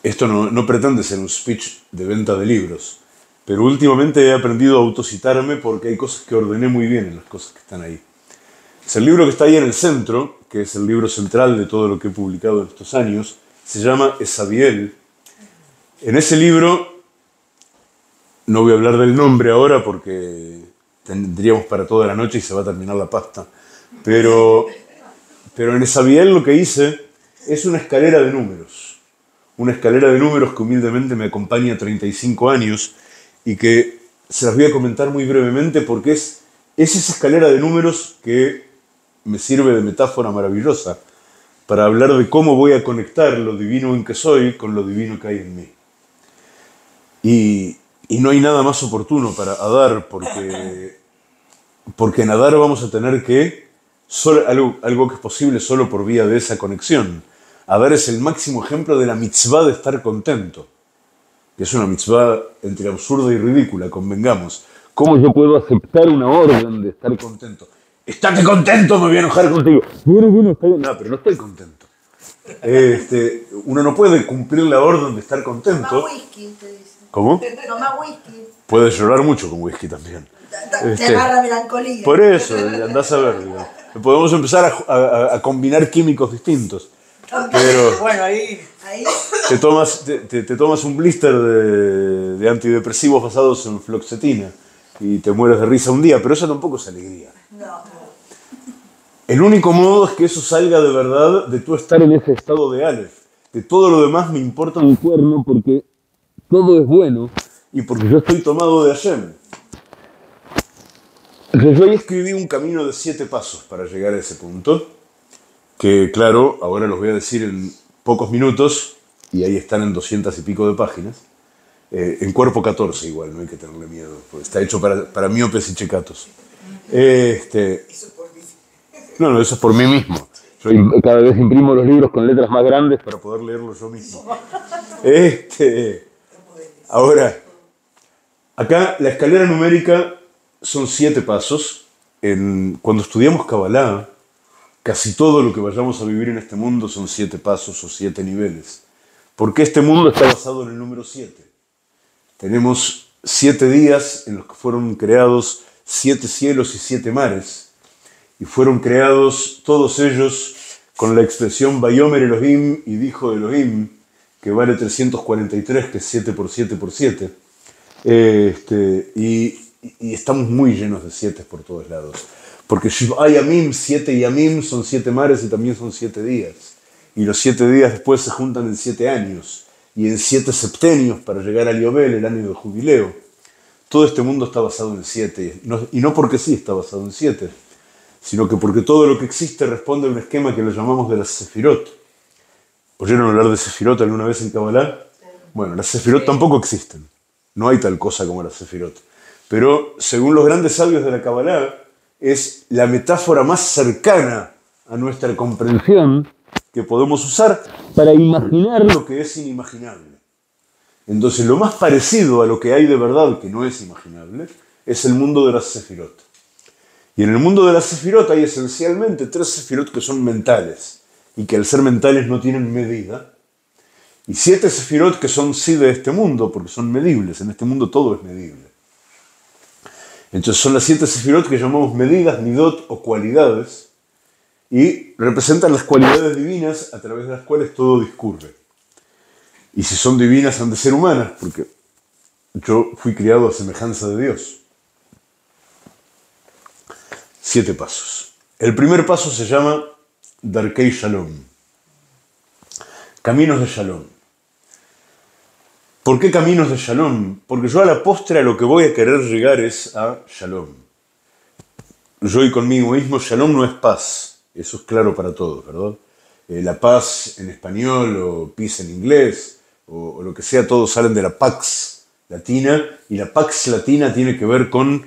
Esto no pretende ser un speech de venta de libros, pero últimamente he aprendido a autocitarme porque hay cosas que ordené muy bien en las cosas que están ahí. Es el libro que está ahí en el centro, que es el libro central de todo lo que he publicado en estos años, se llama EsaBiÉl. En ese libro, no voy a hablar del nombre ahora porque tendríamos para toda la noche y se va a terminar la pasta, pero en EsaBiÉl lo que hice es una escalera de números. Una escalera de números que humildemente me acompaña 35 años y que se las voy a comentar muy brevemente porque es esa escalera de números que me sirve de metáfora maravillosa para hablar de cómo voy a conectar lo divino en que soy con lo divino que hay en mí. Y no hay nada más oportuno para Adar porque en Adar vamos a tener que algo que es posible solo por vía de esa conexión. Adar es el máximo ejemplo de la mitzvah de estar contento, que es una mitzvah entre absurda y ridícula, convengamos. ¿Cómo yo puedo aceptar una orden de estar contento? ¡Estate contento! Me voy a enojar contigo. No, pero no estoy contento. Uno no puede cumplir la orden de estar contento. Toma whisky, te dice. ¿Cómo? Toma whisky. Puedes llorar mucho con whisky también. Te agarra melancolía. Por eso, andás a ver. Digamos. Podemos empezar a combinar químicos distintos. Pero bueno, ahí. Te tomas un blister de antidepresivos basados en floxetina y te mueres de risa un día, pero eso tampoco es alegría. No. El único modo es que eso salga de verdad de tú estar en ese estado de Aleph. De todo lo demás me importa un cuerno porque todo es bueno y porque yo estoy tomado de Hashem. Yo ahí escribí un camino de 7 pasos para llegar a ese punto. Que claro, ahora los voy a decir en pocos minutos, y ahí están en 200 y pico de páginas, en cuerpo 14 igual, no hay que tenerle miedo, porque está hecho para miopes y checatos. Eso por mí. No, eso es por mí mismo. Yo cada vez imprimo los libros con letras más grandes para poder leerlos yo mismo. Ahora, acá la escalera numérica son 7 pasos. Cuando estudiamos Kabbalah, casi todo lo que vayamos a vivir en este mundo son 7 pasos o 7 niveles. Porque este mundo está basado en el número 7. Tenemos 7 días en los que fueron creados 7 cielos y 7 mares. Y fueron creados todos ellos con la expresión Vayomer Elohim y dijo Elohim, que vale 343, que es 7 por 7 por 7. Y estamos muy llenos de 7 por todos lados. Porque Shiv'a Yamim, 7 Yamim, son 7 mares y también son 7 días. Y los 7 días después se juntan en 7 años y en 7 septenios para llegar al Yobel, el año del jubileo. todo este mundo está basado en 7, y no porque sí está basado en 7, sino que porque todo lo que existe responde a un esquema que lo llamamos de las sefirot. ¿Oyeron hablar de sefirot alguna vez en Kabbalah? Bueno, las sefirot tampoco existen. No hay tal cosa como las sefirot. Pero, según los grandes sabios de la Kabbalah, es la metáfora más cercana a nuestra comprensión que podemos usar para imaginar lo que es inimaginable. Entonces, lo más parecido a lo que hay de verdad que no es imaginable es el mundo de las sefirot. Y en el mundo de las sefirot hay esencialmente 3 sefirot que son mentales y que al ser mentales no tienen medida, y 7 sefirot que son sí de este mundo, porque son medibles. En este mundo todo es medible. Entonces son las 7 sefirot que llamamos medidas, midot o cualidades, y representan las cualidades divinas a través de las cuales todo discurre. Y si son divinas han de ser humanas, porque yo fui criado a semejanza de Dios. 7 pasos. El primer paso se llama darkei Shalom. Caminos de Shalom. ¿Por qué caminos de Shalom? Porque yo a la postre a lo que voy a querer llegar es a Shalom. Yo y conmigo mismo, Shalom no es paz. Eso es claro para todos, ¿verdad? La paz en español o peace en inglés o lo que sea, todos salen de la Pax Latina, y la Pax Latina tiene que ver con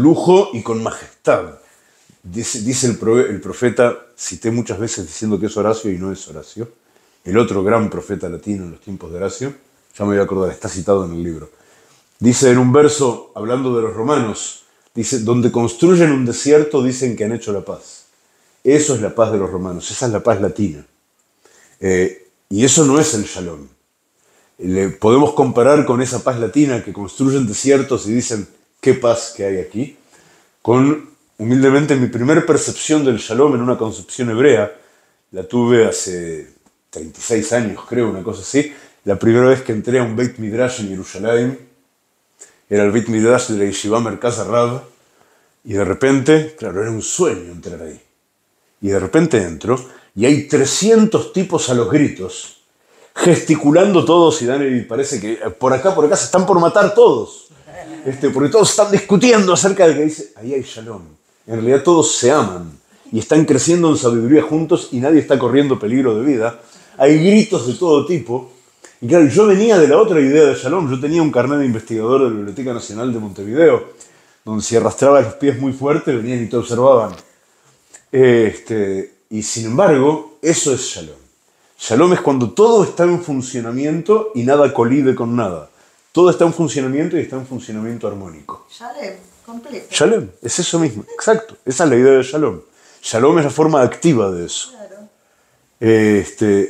lujo y con majestad. Dice el profeta, cité muchas veces diciendo que es Horacio y no es Horacio, el otro gran profeta latino en los tiempos de Horacio, ya me voy a acordar, está citado en el libro. Dice en un verso, hablando de los romanos, dice, donde construyen un desierto dicen que han hecho la paz. Eso es la paz de los romanos, esa es la paz latina. Y eso no es el Shalom. Le podemos comparar con esa paz latina que construyen desiertos y dicen, qué paz que hay aquí, con, humildemente, mi primer percepción del Shalom en una concepción hebrea, la tuve hace 36 años, creo, una cosa así. La primera vez que entré a un Beit Midrash en Jerusalén, era el Beit Midrash de la Yeshiva Merkaz Arab, y de repente, claro, era un sueño entrar ahí. Y de repente entro, y hay 300 tipos a los gritos, gesticulando todos, y Daniel, y parece que por acá, se están por matar todos. Porque todos están discutiendo acerca de que dice, ahí hay Shalom. En realidad todos se aman, y están creciendo en sabiduría juntos, y nadie está corriendo peligro de vida. Hay gritos de todo tipo. Y claro, yo venía de la otra idea de Shalom. Yo tenía un carnet de investigador de la Biblioteca Nacional de Montevideo, donde si arrastraba los pies muy fuerte, venían y te observaban. Y sin embargo, eso es Shalom. Shalom es cuando todo está en funcionamiento y nada colide con nada. Todo está en funcionamiento y está en funcionamiento armónico. Shalom, completo. Shalom, es eso mismo, exacto. Esa es la idea de Shalom. Shalom es la forma activa de eso. Claro.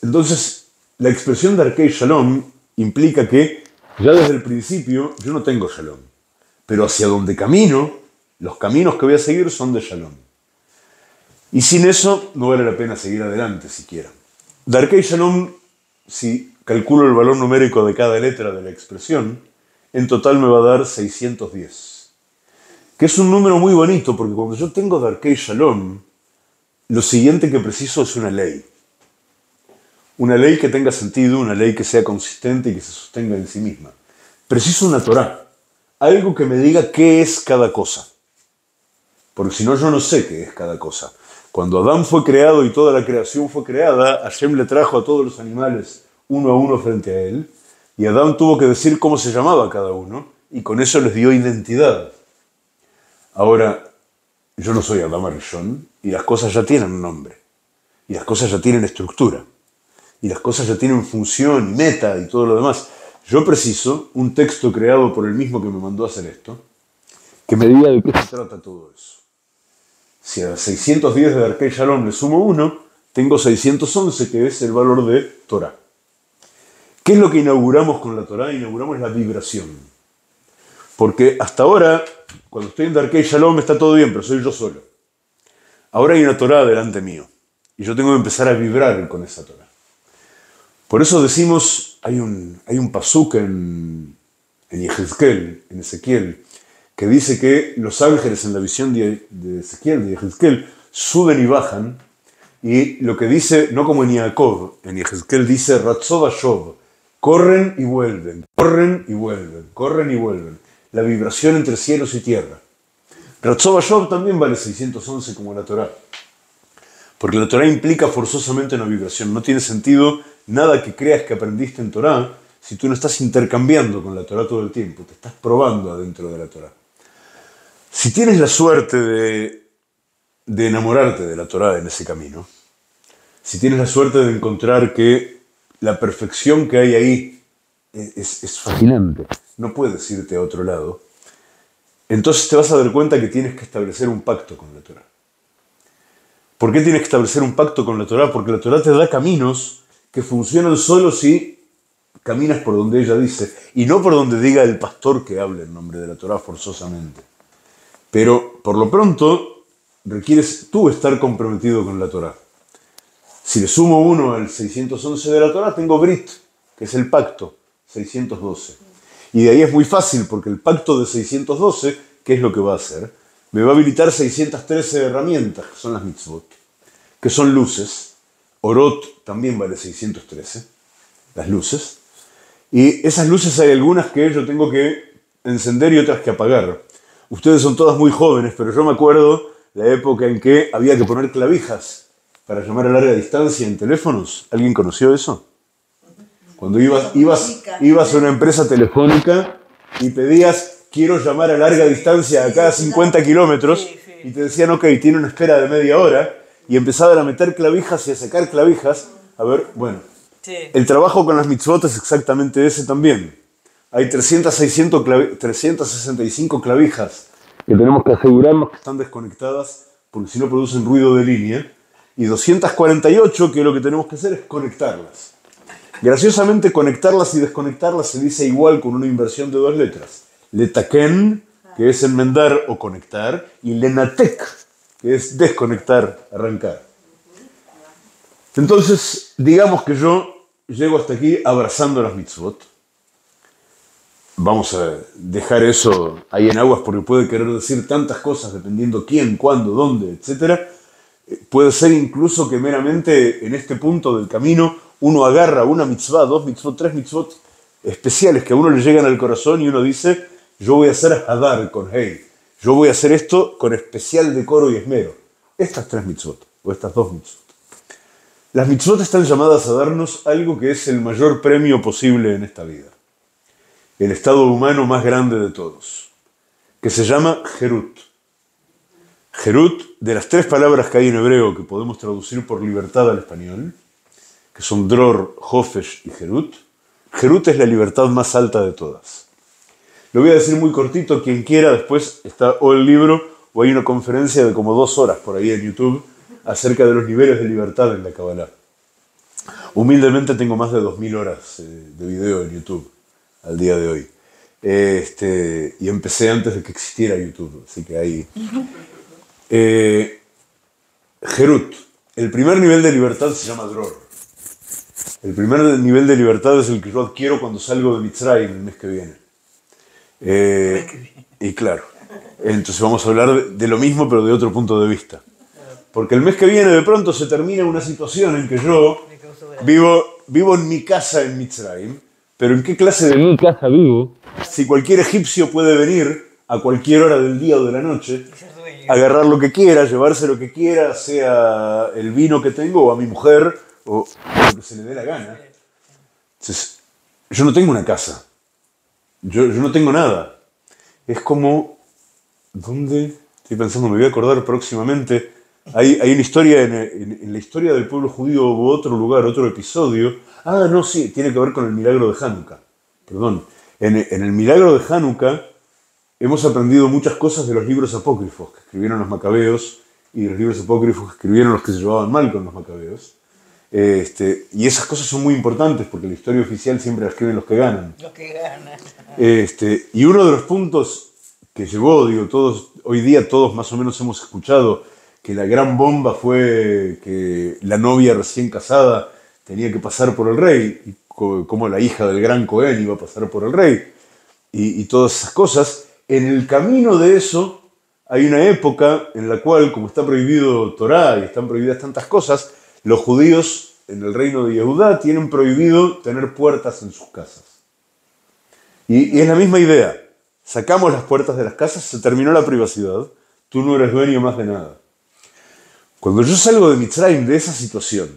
Entonces, la expresión de Darkei Shalom implica que ya desde el principio yo no tengo Shalom, pero hacia donde camino, los caminos que voy a seguir son de Shalom. Y sin eso no vale la pena seguir adelante siquiera. Darkei Shalom, si calculo el valor numérico de cada letra de la expresión, en total me va a dar 610. Que es un número muy bonito, porque cuando yo tengo Darkei Shalom, lo siguiente que preciso es una ley. Una ley que tenga sentido, una ley que sea consistente y que se sostenga en sí misma. Preciso una Torah, algo que me diga qué es cada cosa. Porque si no, yo no sé qué es cada cosa. Cuando Adán fue creado y toda la creación fue creada, Hashem le trajo a todos los animales uno a uno frente a él, y Adán tuvo que decir cómo se llamaba cada uno, y con eso les dio identidad. Ahora, yo no soy Adán Arishon, y las cosas ya tienen un nombre, y las cosas ya tienen estructura, y las cosas ya tienen función, meta y todo lo demás. Yo preciso un texto creado por el mismo que me mandó a hacer esto, que me diga de qué se trata todo eso. Si a 610 de Darkei Shalom le sumo 1, tengo 611, que es el valor de Torah. ¿Qué es lo que inauguramos con la Torah? Inauguramos la vibración. Porque hasta ahora, cuando estoy en Darkei Shalom, está todo bien, pero soy yo solo. Ahora hay una Torah delante mío, y yo tengo que empezar a vibrar con esa Torah. Por eso decimos, hay un pasuk en Yehezkel, en Ezequiel, que dice que los ángeles en la visión de Ezequiel, de Yehezkel, suben y bajan, y lo que dice, no como en Yaakov, en Yehezkel dice, Ratzov Ashov, Corren y vuelven, corren y vuelven, corren y vuelven. La vibración entre cielos y tierra. Ratzov Hashem también vale 611 como la Torah. Porque la Torah implica forzosamente una vibración. No tiene sentido nada que creas que aprendiste en Torah si tú no estás intercambiando con la Torah todo el tiempo. Te estás probando adentro de la Torah. Si tienes la suerte de enamorarte de la Torah en ese camino, si tienes la suerte de encontrar que la perfección que hay ahí es fascinante, no puedes irte a otro lado, entonces te vas a dar cuenta que tienes que establecer un pacto con la Torah. ¿Por qué tienes que establecer un pacto con la Torah? Porque la Torah te da caminos que funcionan solo si caminas por donde ella dice, y no por donde diga el pastor que hable en nombre de la Torah forzosamente. Pero, por lo pronto, requieres tú estar comprometido con la Torah. Si le sumo 1 al 611 de la Torah, tengo Brit, que es el pacto, 612. Y de ahí es muy fácil, porque el pacto de 612, ¿qué es lo que va a hacer? Me va a habilitar 613 herramientas, que son las mitzvot, que son luces. Orot también vale 613, las luces. Y esas luces hay algunas que yo tengo que encender y otras que apagar. Ustedes son todas muy jóvenes, pero yo me acuerdo la época en que había que poner clavijas para llamar a larga distancia en teléfonos. ¿Alguien conoció eso? Cuando ibas a una empresa telefónica y pedías, quiero llamar a larga distancia a cada 50 kilómetros, y te decían, ok, tiene una espera de media hora, y empezaban a meter clavijas y a sacar clavijas. A ver, bueno, el trabajo con las mitzvot es exactamente ese también. Hay 365 clavijas que tenemos que asegurarnos que están desconectadas porque si no producen ruido de línea, y 248 que lo que tenemos que hacer es conectarlas. Graciosamente, conectarlas y desconectarlas se dice igual con una inversión de dos letras. Letaken, que es enmendar o conectar, y lenatek, que es desconectar, arrancar. Entonces, digamos que yo llego hasta aquí abrazando las mitzvot. Vamos a dejar eso ahí en aguas porque puede querer decir tantas cosas dependiendo quién, cuándo, dónde, etc. Puede ser incluso que meramente en este punto del camino uno agarra una mitzvah, dos mitzvot, tres mitzvot especiales que a uno le llegan al corazón y uno dice, yo voy a hacer Adar con Hey, yo voy a hacer esto con especial decoro y esmero. Estas tres mitzvot, o estas dos mitzvot. Las mitzvot están llamadas a darnos algo que es el mayor premio posible en esta vida. El estado humano más grande de todos, que se llama Gerut. Gerut, de las tres palabras que hay en hebreo que podemos traducir por libertad al español, que son dror, hofesh y Gerut, Gerut es la libertad más alta de todas. Lo voy a decir muy cortito, quien quiera, después está o el libro o hay una conferencia de como 2 horas por ahí en YouTube acerca de los niveles de libertad en la Kabbalah. Humildemente tengo más de 2000 horas de video en YouTube al día de hoy, y empecé antes de que existiera YouTube, así que ahí. Gerut, el primer nivel de libertad se llama dror. El primer nivel de libertad es el que yo adquiero cuando salgo de Mitzrayim el mes que viene. Y claro, entonces vamos a hablar de lo mismo pero de otro punto de vista. Porque el mes que viene de pronto se termina una situación en que yo vivo en mi casa en Mitzrayim. Pero ¿en qué clase de mi casa vivo? Si cualquier egipcio puede venir a cualquier hora del día o de la noche, agarrar lo que quiera, llevarse lo que quiera, sea el vino que tengo o a mi mujer o lo que se le dé la gana. Entonces, yo no tengo una casa. Yo no tengo nada. Es como... ¿Dónde? Estoy pensando, me voy a acordar próximamente. Hay una historia en la historia del pueblo judío hubo otro lugar, otro episodio. Ah, no, sí, tiene que ver con el milagro de Hanukkah. Perdón. En el milagro de Hanukkah hemos aprendido muchas cosas de los libros apócrifos que escribieron los macabeos y de los libros apócrifos que escribieron los que se llevaban mal con los macabeos. Y esas cosas son muy importantes porque la historia oficial siempre la escriben los que ganan. Los que ganan. Y uno de los puntos que llegó, digo, todos, hoy día todos más o menos hemos escuchado que la gran bomba fue que la novia recién casada tenía que pasar por el rey, y como la hija del gran Cohen iba a pasar por el rey, y todas esas cosas. En el camino de eso hay una época en la cual, como está prohibido Torah y están prohibidas tantas cosas, los judíos en el reino de Yehudá tienen prohibido tener puertas en sus casas. Y es la misma idea. Sacamos las puertas de las casas, se terminó la privacidad. Tú no eres dueño más de nada. Cuando yo salgo de Mitzrayim, de esa situación,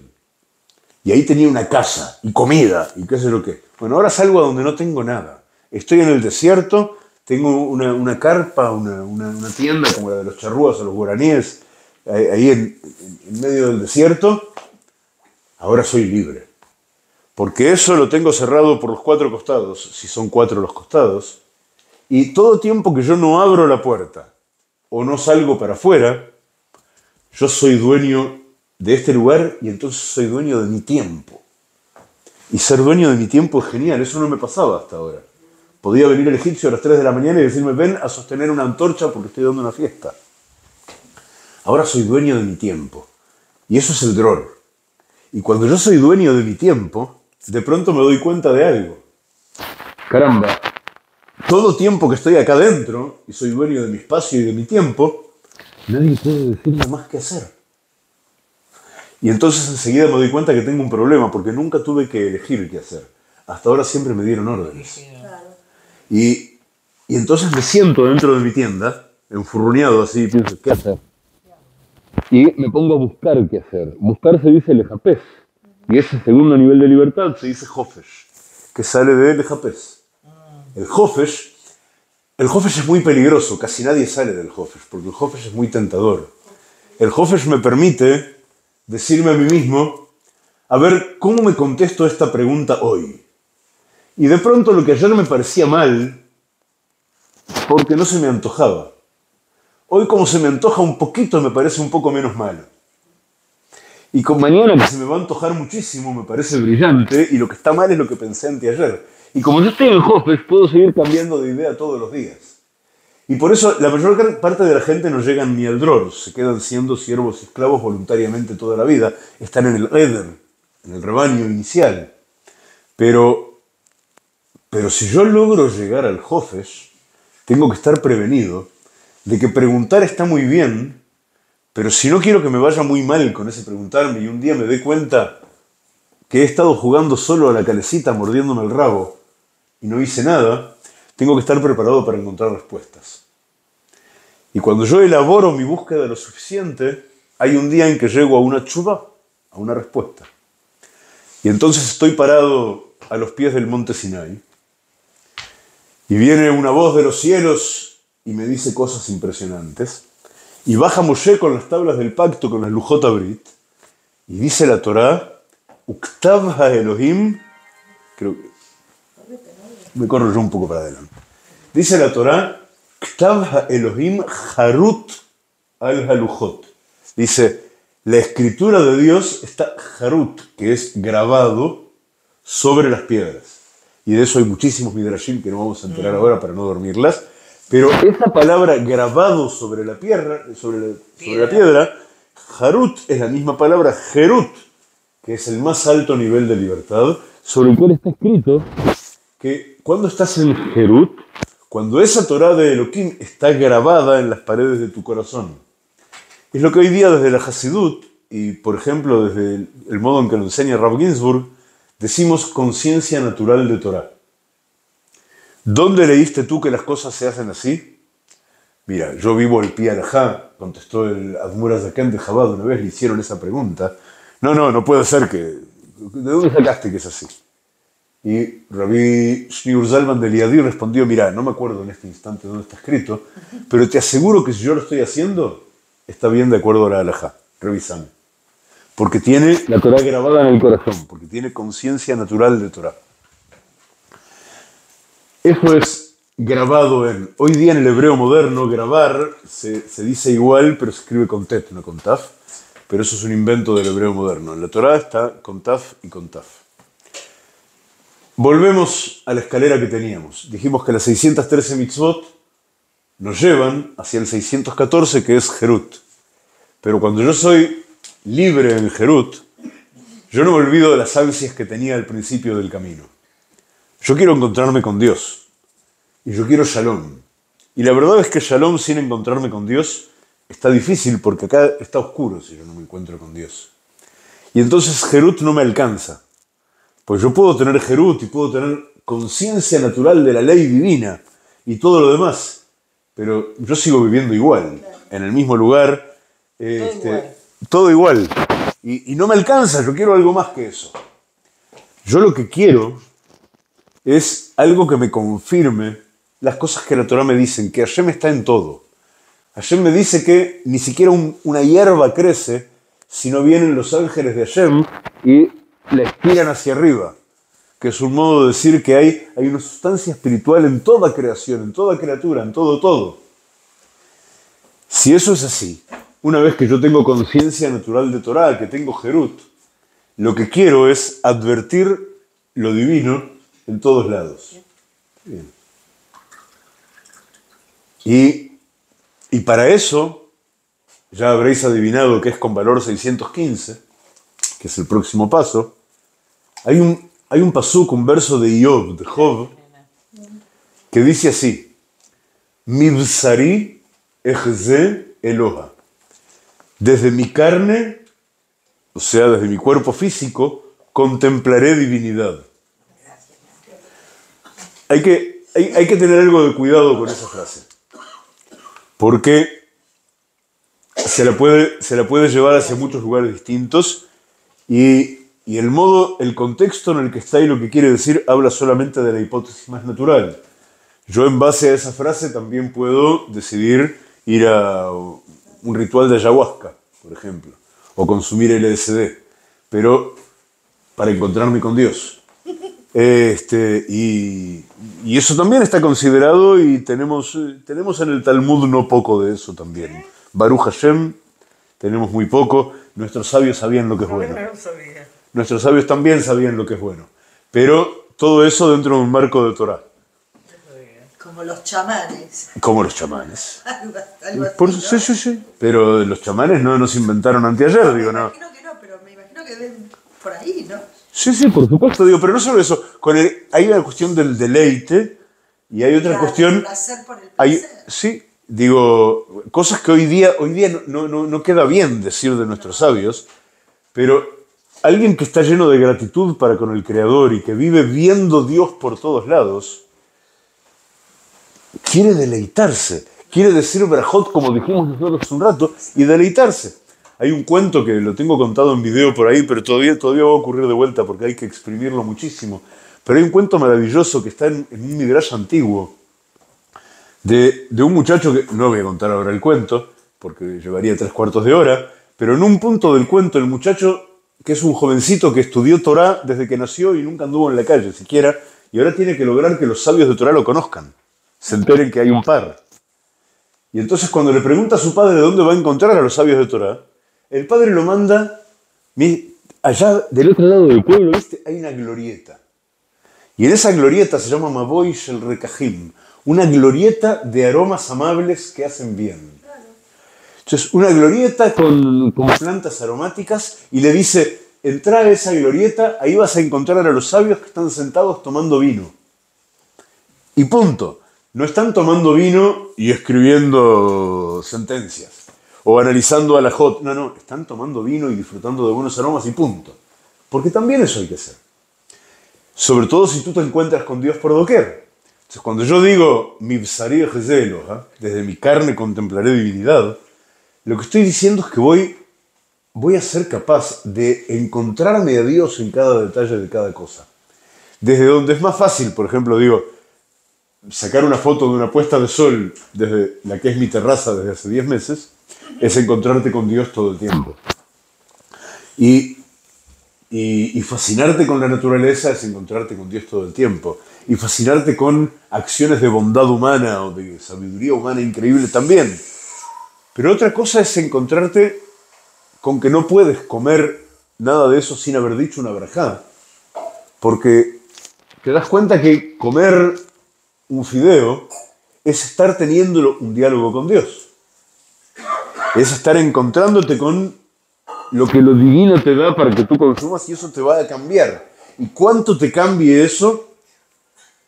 y ahí tenía una casa, y comida, y qué sé yo qué. Bueno, ahora salgo a donde no tengo nada. Estoy en el desierto, tengo una carpa, una tienda como la de los charrúas o los guaraníes, ahí en medio del desierto. Ahora soy libre. Porque eso lo tengo cerrado por los cuatro costados, si son cuatro los costados, y todo tiempo que yo no abro la puerta o no salgo para afuera, yo soy dueño de este lugar y entonces soy dueño de mi tiempo. Y ser dueño de mi tiempo es genial, eso no me pasaba hasta ahora. Podía venir el egipcio a las 3 de la mañana y decirme, ven a sostener una antorcha porque estoy dando una fiesta. Ahora soy dueño de mi tiempo. Y eso es el dror. Y cuando yo soy dueño de mi tiempo, de pronto me doy cuenta de algo. Caramba, todo tiempo que estoy acá adentro, y soy dueño de mi espacio y de mi tiempo, nadie puede decirme más qué hacer. Y entonces enseguida me doy cuenta que tengo un problema, porque nunca tuve que elegir qué hacer. Hasta ahora siempre me dieron órdenes. Y entonces me siento dentro de mi tienda, enfurruñado así, y pienso, ¿qué hacer? Y me pongo a buscar qué hacer. Buscar se dice lejapés. Y ese segundo nivel de libertad se dice hofesh, que sale de lejapés. El hofesh es muy peligroso, casi nadie sale del hofesh, porque el hofesh es muy tentador. El hofesh me permite decirme a mí mismo, a ver, ¿cómo me contesto esta pregunta hoy? Y de pronto lo que ayer me parecía mal, porque no se me antojaba, hoy como se me antoja un poquito me parece un poco menos malo. Y con mañana que se me va a antojar muchísimo me parece brillante, y lo que está mal es lo que pensé anteayer. Y como yo estoy en hofesh, puedo seguir cambiando de idea todos los días. Y por eso la mayor parte de la gente no llegan ni al dror, se quedan siendo siervos y esclavos voluntariamente toda la vida. Están en el Eder, en el rebaño inicial. Pero si yo logro llegar al hofesh, tengo que estar prevenido de que preguntar está muy bien, pero si no quiero que me vaya muy mal con ese preguntarme y un día me dé cuenta que he estado jugando solo a la calecita, mordiéndome el rabo, y no hice nada, tengo que estar preparado para encontrar respuestas. Y cuando yo elaboro mi búsqueda lo suficiente, hay un día en que llego a una chuba, a una respuesta. Y entonces estoy parado a los pies del monte Sinai, y viene una voz de los cielos y me dice cosas impresionantes, y baja Moshe con las tablas del pacto, con las Lujot Abrit, y dice la Torá, Uktav Elohim, creo que me corro yo un poco para adelante. Dice la Torá, Ktav Elohim Harut al Haluchot. Dice, la escritura de Dios está Harut, que es grabado sobre las piedras. Y de eso hay muchísimos midrashim que no vamos a enterar ahora para no dormirlas. Pero esa palabra grabado sobre la piedra, Harut es la misma palabra Gerut, que es el más alto nivel de libertad, sobre el cual está escrito que cuando estás en Gerut, cuando esa Torá de Elohim está grabada en las paredes de tu corazón. Es lo que hoy día desde la Hasidut, y por ejemplo desde el modo en que lo enseña Rav Ginsburg, decimos conciencia natural de Torá. ¿Dónde leíste tú que las cosas se hacen así? Mira, yo vivo el Pi Alajá, contestó el Admor Hazaken de Jabad, una vez le hicieron esa pregunta. No puede ser que... ¿De dónde sacaste que es así? Y Rabbi Shniur Zalman de Liadir respondió, mirá, no me acuerdo en este instante dónde está escrito, pero te aseguro que si yo lo estoy haciendo, está bien de acuerdo a la halajá. Revisame. Porque tiene la Torá grabada en el corazón, porque tiene conciencia natural de Torá. Eso es grabado en... Hoy día en el hebreo moderno, grabar se dice igual, pero se escribe con tet, no con taf. Pero eso es un invento del hebreo moderno. En la Torá está con taf y con taf. Volvemos a la escalera que teníamos. Dijimos que las 613 mitzvot nos llevan hacia el 614, que es Gerut. Pero cuando yo soy libre en Gerut, yo no me olvido de las ansias que tenía al principio del camino. Yo quiero encontrarme con Dios. Y yo quiero Shalom. Y la verdad es que Shalom sin encontrarme con Dios está difícil, porque acá está oscuro si yo no me encuentro con Dios. Y entonces Gerut no me alcanza. Pues yo puedo tener Gerut y puedo tener conciencia natural de la ley divina y todo lo demás, pero yo sigo viviendo igual, en el mismo lugar, todo igual. Y no me alcanza, yo quiero algo más que eso. Yo lo que quiero es algo que me confirme las cosas que la Torah me dicen, que Hashem está en todo. Hashem me dice que ni siquiera una hierba crece si no vienen los ángeles de Hashem y la estiran hacia arriba, que es un modo de decir que hay una sustancia espiritual en toda creación, en toda criatura, en todo. Si eso es así, una vez que yo tengo conciencia natural de Torah, que tengo Gerut, lo que quiero es advertir lo divino en todos lados. Bien. Y para eso, ya habréis adivinado que es con valor 615, que es el próximo paso, hay un pasuk, un verso de Job, que dice así: Mibsari ejze Eloha. Desde mi carne, o sea, desde mi cuerpo físico, contemplaré divinidad. Hay que tener algo de cuidado con esa frase, porque se la puede llevar hacia muchos lugares distintos y el contexto en el que está y lo que quiere decir habla solamente de la hipótesis más natural. Yo en base a esa frase también puedo decidir ir a un ritual de ayahuasca, por ejemplo, o consumir LSD, pero para encontrarme con Dios. Y eso también está considerado y tenemos en el Talmud no poco de eso también. Baruch Hashem, tenemos muy poco. Nuestros sabios sabían lo que es bueno. Nuestros sabios también sabían lo que es bueno. Pero todo eso dentro de un marco de Torah. Como los chamanes. Como los chamanes. Algo así, ¿no? Sí. Pero los chamanes no nos inventaron anteayer, no. Creo que no, pero me imagino que ven por ahí, ¿no? Sí, por supuesto, pero no solo eso. Hay una cuestión del deleite y hay otra cuestión. El placer por el placer. Cosas que hoy día no queda bien decir de nuestros sabios, pero alguien que está lleno de gratitud para con el Creador y que vive viendo Dios por todos lados. Quiere deleitarse, quiere decir berajot como dijimos nosotros hace un rato y deleitarse. Hay un cuento que lo tengo contado en video por ahí, pero todavía va a ocurrir de vuelta porque hay que exprimirlo muchísimo. Pero hay un cuento maravilloso que está en un midrash antiguo de un muchacho que, no voy a contar ahora el cuento porque llevaría 3/4 de hora, pero en un punto del cuento el muchacho, que es un jovencito que estudió Torah desde que nació y nunca anduvo en la calle siquiera, y ahora tiene que lograr que los sabios de Torah lo conozcan. Se enteren que hay un par. Y entonces cuando le pregunta a su padre dónde va a encontrar a los sabios de Torah, el padre lo manda, allá del otro lado del pueblo, ¿viste? Hay una glorieta. Y en esa glorieta se llama Maboy Shel Rekahim, una glorieta de aromas amables que hacen bien. Entonces, una glorieta con plantas aromáticas, y le dice, entra a esa glorieta, ahí vas a encontrar a los sabios que están sentados tomando vino. Y punto. No están tomando vino y escribiendo sentencias o analizando a la Jot. No, están tomando vino y disfrutando de buenos aromas y punto. Porque también eso hay que hacer. Sobre todo si tú te encuentras con Dios por doquier. Entonces cuando yo digo, Mibsari ejze Eloha, desde mi carne contemplaré divinidad, lo que estoy diciendo es que voy a ser capaz de encontrarme a Dios en cada detalle de cada cosa. Desde donde es más fácil, por ejemplo, digo, sacar una foto de una puesta de sol desde la que es mi terraza desde hace 10 meses es encontrarte con Dios todo el tiempo. Y fascinarte con la naturaleza es encontrarte con Dios todo el tiempo. Y fascinarte con acciones de bondad humana o de sabiduría humana increíble también. Pero otra cosa es encontrarte con que no puedes comer nada de eso sin haber dicho una berajá. Porque te das cuenta que comer un fideo es estar teniendo un diálogo con Dios. Es estar encontrándote con lo que lo divino te da para que tú consumas y eso te va a cambiar. ¿Y cuánto te cambie eso?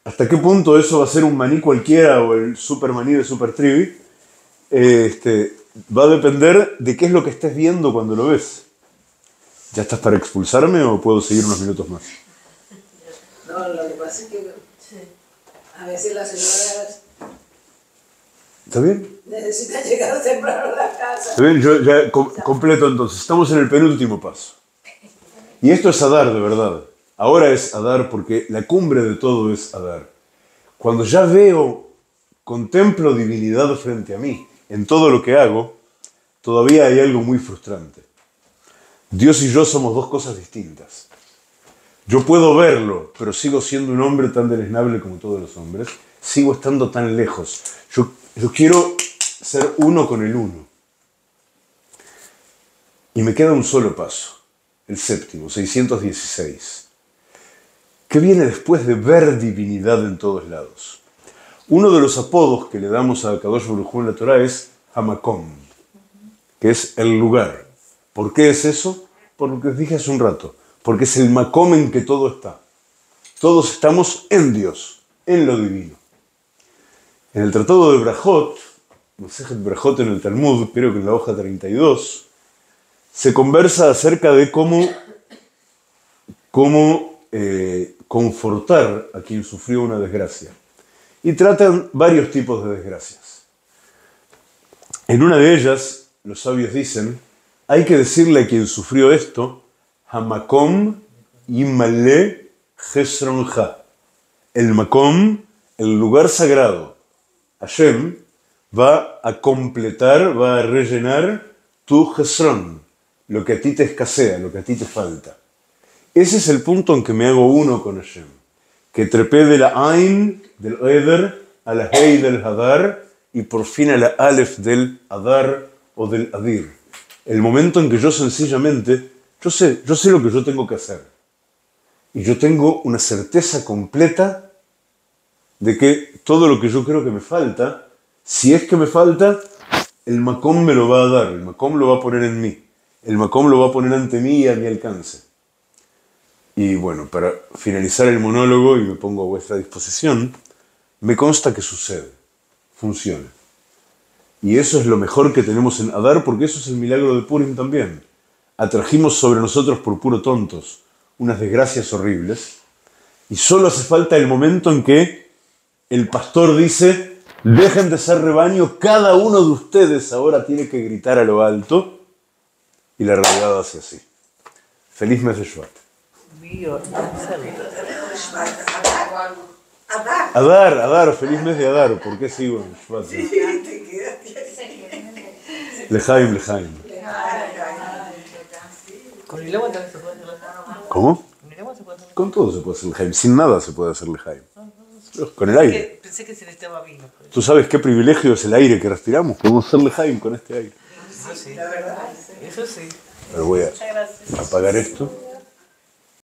¿Hasta qué punto eso va a ser un maní cualquiera o el super maní de super trivi? Va a depender de qué es lo que estés viendo cuando lo ves. ¿Ya estás para expulsarme o puedo seguir unos minutos más? No, lo que pasa es que a veces las señoras... ¿Está bien? Necesitan llegar temprano a la casa. ¿Está bien? Yo ya completo entonces. Estamos en el penúltimo paso. Y esto es Adar, de verdad. Ahora es Adar porque la cumbre de todo es Adar. Cuando ya veo, contemplo divinidad frente a mí, en todo lo que hago, todavía hay algo muy frustrante. Dios y yo somos dos cosas distintas. Yo puedo verlo, pero sigo siendo un hombre tan deleznable como todos los hombres. Sigo estando tan lejos. Yo quiero ser uno con el uno. Y me queda un solo paso. El séptimo, 616. ¿Qué viene después de ver divinidad en todos lados? Uno de los apodos que le damos a Kadosh Baruj Hu en la Torah es Hamakom, que es el lugar. ¿Por qué es eso? Por lo que os dije hace un rato. Porque es el Makom en que todo está. Todos estamos en Dios, en lo divino. En el Tratado de Brajot, Masejet Brajot en el Talmud, creo que en la hoja 32, se conversa acerca de cómo confortar a quien sufrió una desgracia. Y tratan varios tipos de desgracias. En una de ellas, los sabios dicen, hay que decirle a quien sufrió esto, Hamakom Imale Gesronja. El Makom, el lugar sagrado, Hashem, va a completar, va a rellenar tu Gesron. Lo que a ti te escasea, lo que a ti te falta. Ese es el punto en que me hago uno con Hashem. Que trepé de la Ain, del Eder, a la Hei del Hadar y por fin a la Aleph del Adar o del Adir. El momento en que yo sencillamente, yo sé lo que yo tengo que hacer. Y yo tengo una certeza completa de que todo lo que yo creo que me falta, si es que me falta, el Makom me lo va a dar, el Makom lo va a poner en mí. El Makom lo va a poner ante mí y a mi alcance. Y bueno, para finalizar el monólogo, y me pongo a vuestra disposición, me consta que sucede, funciona. Y eso es lo mejor que tenemos en Adar, porque eso es el milagro de Purim también. Atrajimos sobre nosotros por puro tontos unas desgracias horribles, y solo hace falta el momento en que el pastor dice, dejen de ser rebaño, cada uno de ustedes ahora tiene que gritar a lo alto. Y la realidad hace así. Feliz mes de Shvat. Adar, feliz mes de Adar. ¿Por qué sigo en Shvat? Lejaim. ¿Con el agua también se puede hacer lejaim? ¿Cómo? Con todo se puede hacer lejaim. Sin nada se puede hacer lejaim. Con el aire. Pensé que se necesitaba vino. ¿Tú sabes qué privilegio es el aire que respiramos? Podemos hacer lejaim con este aire. Eso sí, la verdad. Eso sí. Pero voy a apagar esto.